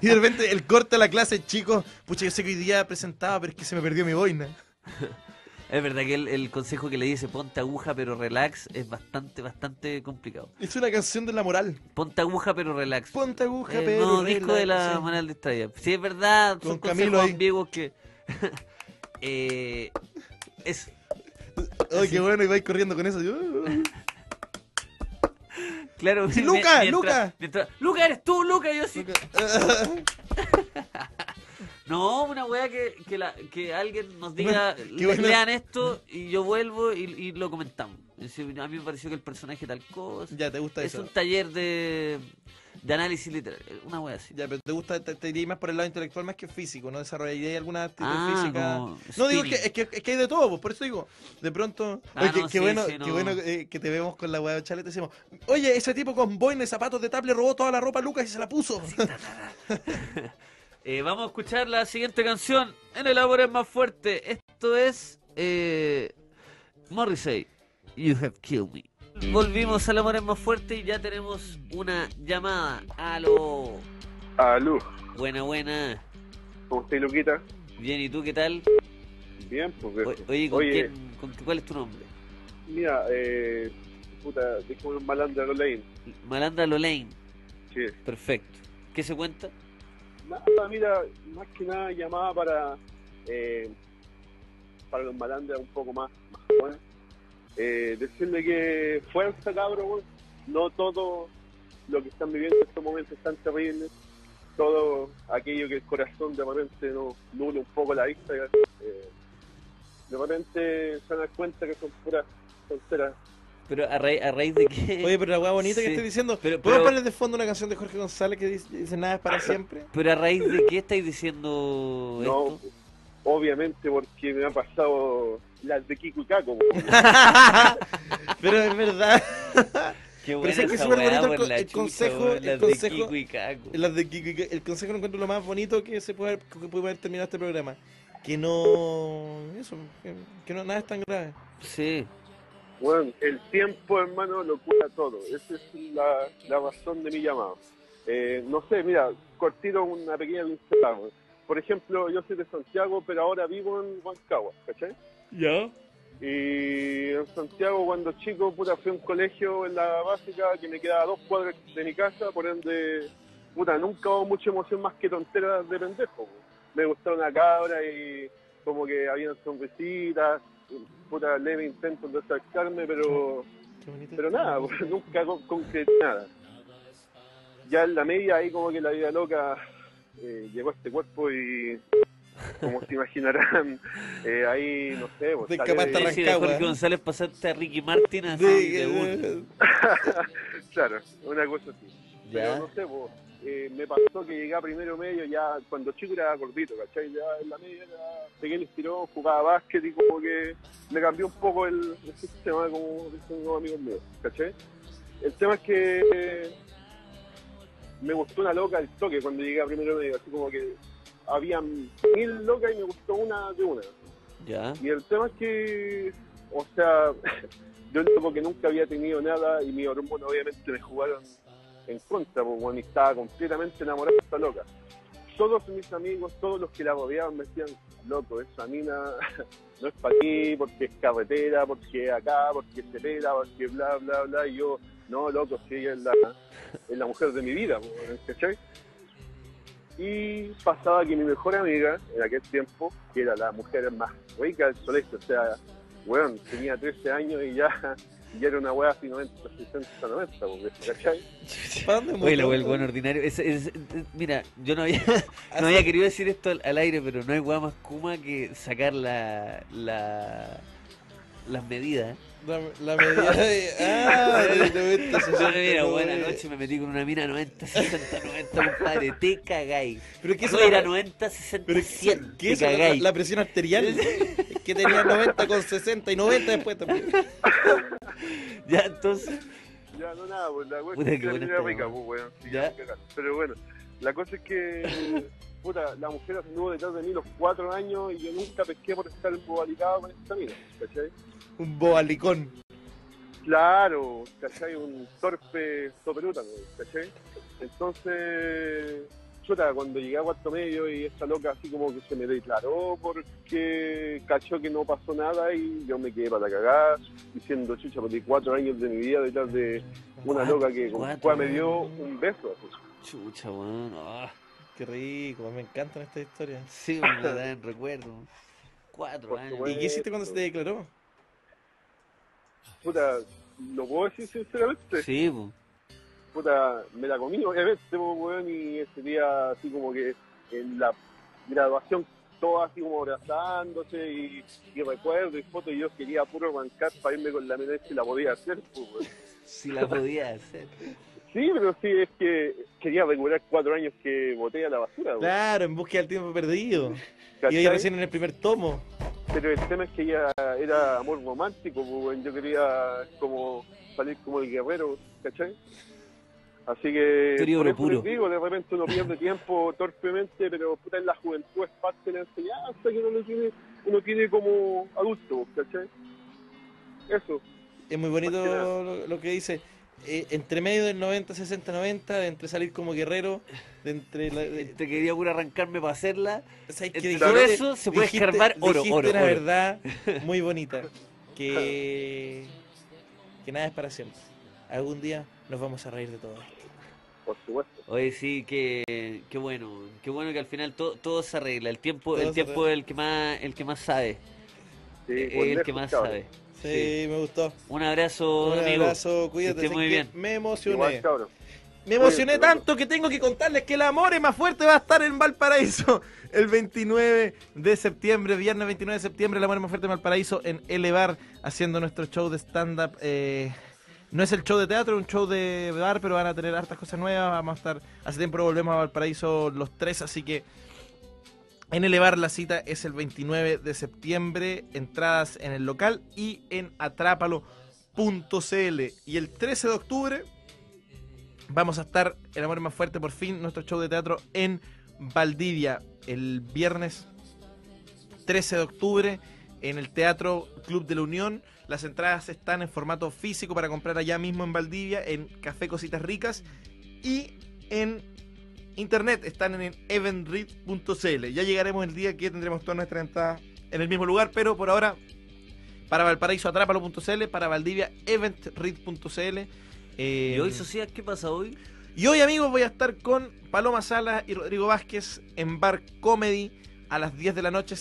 Y de repente el corte a la clase, chicos. Pucha, yo sé que hoy día presentaba, pero es que se me perdió mi boina. Es verdad que el consejo que le dice ponte aguja pero relax es bastante complicado. Es una canción de La Moral. Ponte aguja pero relax. Ponte aguja pero no, relax. No, disco de La Moral de Estrella. Sí, es verdad. Son consejos ambiguos que... Eso. Ay, qué bueno, y vais corriendo con eso. Claro, Luca, eres tú, Luca. Yo sí. No, una wea que alguien nos diga, lean esto y yo vuelvo y lo comentamos. A mí me pareció que el personaje tal cosa. Ya, te gusta eso. Es un taller de análisis literario, una wea así. Ya, pero te gusta, te diría más por el lado intelectual más que físico, ¿no? ¿Desarrollaría alguna actividad física? No, digo es que hay de todo, pues, por eso digo, de pronto, qué bueno, que te vemos con la wea de Chale, te decimos, oye, ese tipo con boina y zapatos de table robó toda la ropa a Lucas y se la puso. Sí, vamos a escuchar la siguiente canción, en el amor es más fuerte, esto es Morrissey, You Have Killed Me. Volvimos al amor es más fuerte y ya tenemos una llamada. Aló. Aló. Buena. ¿Cómo estás, Luquita? Bien, ¿y tú qué tal? Bien, porque... Oye, ¿cuál es tu nombre? Mira, puta, es como Malandra Lolain. Malandra Lolain. Sí. Perfecto. ¿Qué se cuenta? Nada, mira, más que nada llamada para los malandras un poco más jóvenes. Decirle que fuerza, cabrón, no todo lo que están viviendo en estos momentos es tan terrible, todo aquello que el corazón de repente no nula un poco la vista, de repente se dan cuenta que son puras solteras. Pero a raíz de qué... Oye, pero la hueá bonita que estoy diciendo... ¿Puedo poner de fondo una canción de Jorge González que dice nada es para siempre? Pero a raíz de qué estáis diciendo esto? No, obviamente porque me ha pasado las de Kiko y Caco. Pero es verdad. Qué buena, pero es que es súper bonito el consejo, lo encuentro lo más bonito que se puede haber terminado este programa. Que no... Eso, que no, nada es tan grave. Sí. Bueno, el tiempo, hermano, lo cura todo. Esa es la razón de mi llamado. No sé, mira, cortito una pequeña pincelada. Por ejemplo, yo soy de Santiago, pero ahora vivo en Huancagua, ¿cachai? Ya. Y en Santiago, cuando chico, puta, fui a un colegio en la básica que me quedaba a 2 cuadras de mi casa, por ende, puta, nunca hubo mucha emoción más que tonteras de pendejo. Me gustaba una cabra y como que habían sonrisitas, puta, leve intento de acercarme, pero nada, porque nunca concreté nada. Ya en la media ahí como que la vida loca llegó a este cuerpo y como se imaginarán, ahí no sé, pues, de Jorge González pasaste a Ricky Martin así de uno. Claro, una cosa así. Pero no sé, pues, me pasó que llegué a primero medio, ya cuando chico era gordito, ¿cachai? Ya en la media era pequeño estirón, jugaba básquet y como que me cambió un poco el sistema, como dicen los amigos míos, ¿cachai? El tema es que me gustó una loca al toque cuando llegué a primero medio, así como que había 1000 locas y me gustó una de una. ¿Ya? Y el tema es que, o sea, yo como que nunca había tenido nada y mis hormonas obviamente me jugaron en contra, porque bueno, estaba completamente enamorado de esta loca. Todos mis amigos, todos los que la rodeaban me decían, loco, esa mina no es para aquí, porque es carretera, porque es acá, porque se pela, porque bla, bla, bla. Y yo, no, loco, si ella es la mujer de mi vida, ¿cachai? Y pasaba que mi mejor amiga, en aquel tiempo, que era la mujer más rica del colegio, o sea, weón, tenía 13 años y ya era una weá así 90, 60, 90, porque, ¿cachai? Oye, la weá, el weón ordinario. Mira, yo no había querido decir esto al aire, pero no hay weá más kuma que sacar las medidas. La medida de... Ah, mira, buena noche, me metí con una mina 90, 60, 90, compadre, te cagáis. Pero que eso no era 90, 60, 100, ¿qué es la presión arterial? Que tenía 90 con 60 y 90 después también. Ya, entonces... Ya, no, nada, pues la wea es que era rica, pues, weón. Pero bueno, la cosa es que... Puta, la mujer anduvo detrás de mí los 4 años y yo nunca pesqué por estar bobalicado con esta mina, ¿cachai? Un bobalicón. Claro, ¿cachai? Un torpe soperútano, ¿cachai? Entonces, chuta, cuando llegué a cuarto medio y esta loca así como que se me declaró porque cachó que no pasó nada y yo me quedé para la cagada, diciendo, chucha, perdí 4 años de mi vida detrás de una loca que con cual me dio un beso. Así. Chucha, bueno, ah. Qué rico, me encantan estas historias. Sí, me dan recuerdo. 4 años. ¿Y qué hiciste cuando se te declaró? Puta, ¿lo puedo decir sinceramente? Sí, po. Puta, me la comí, obviamente, weón, y ese día así como que en la graduación todas así como abrazándose y recuerdo y fotos, y yo quería puro bancar para irme con la mina si la podía hacer, po, weón. Si la podía hacer. Sí, pero sí, es que quería recuperar 4 años que boté a la basura. Güey. Claro, en busca del tiempo perdido. ¿Cachai? Y ella recién en el primer tomo. Pero el tema es que ella era amor romántico, güey. Yo quería como salir como el guerrero, ¿cachai? Así que, por eso puro. Les digo, de repente uno pierde tiempo torpemente, pero puta, en la juventud es parte de la enseñanza que uno tiene como adulto, ¿cachai? Eso. Es muy bonito lo que dice. Entre medio del 90, 60, 90, de entre salir como guerrero, de entre quería pura arrancarme para hacerla, o sea, entre todo eso se puede escarbar oro. Una verdad muy bonita, que nada es para siempre. Algún día nos vamos a reír de todo esto. Por supuesto. Oye, sí, qué bueno que al final todo se arregla. El tiempo es el que más sabe. Sí, el que más sabe. Sí, me gustó. Un abrazo, amigo. Un abrazo, cuídate. Muy bien. Me emocioné. Igual, cabrón. Me emocioné tanto que tengo que contarles que el amor es más fuerte va a estar en Valparaíso el 29 de septiembre, viernes 29 de septiembre, el amor es más fuerte en Valparaíso en Elevar, haciendo nuestro show de stand-up. No es el show de teatro, es un show de bar, pero van a tener hartas cosas nuevas. Vamos a estar, hace tiempo volvemos a Valparaíso los 3, así que... En Elevar la cita es el 29 de septiembre, entradas en el local y en atrápalo.cl. Y el 13 de octubre vamos a estar El Amor Más Fuerte, por fin, nuestro show de teatro en Valdivia. El viernes 13 de octubre en el Teatro Club de la Unión. Las entradas están en formato físico para comprar allá mismo en Valdivia, en Café Cositas Ricas y en... Internet, están en eventread.cl. Ya llegaremos el día que tendremos todas nuestras entradas en el mismo lugar, pero por ahora para Valparaíso atrápalo.cl, para Valdivia eventread.cl. ¿Y hoy, Socías, qué pasa hoy? Y hoy, amigos, voy a estar con Paloma Salas y Rodrigo Vázquez en Bar Comedy a las 10 de la noche,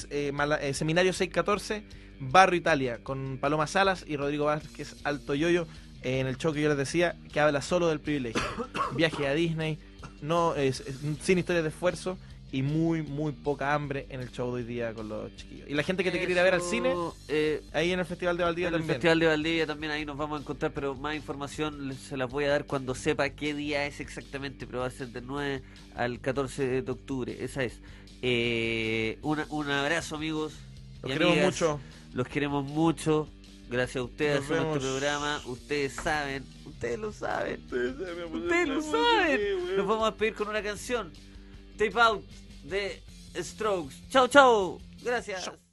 seminario 614, Barrio Italia, con Paloma Salas y Rodrigo Vázquez, Alto Yoyo, en el show que yo les decía, que habla solo del privilegio. Viaje a Disney, sin historias de esfuerzo y muy, muy poca hambre en el show de hoy día con los chiquillos. Y la gente que te quiere ir a ver al cine, ahí en el Festival de Valdivia también. En el Festival de Valdivia también, ahí nos vamos a encontrar, pero más información se las voy a dar cuando sepa qué día es exactamente, pero va a ser del 9 al 14 de octubre, esa es. Un abrazo, amigos. Los queremos mucho. Los queremos mucho. Gracias a ustedes, hacemos nuestro programa. Ustedes saben, ustedes lo saben. Nos vamos a despedir con una canción. Tape Out de Strokes. Chau, chau. Gracias. Chau.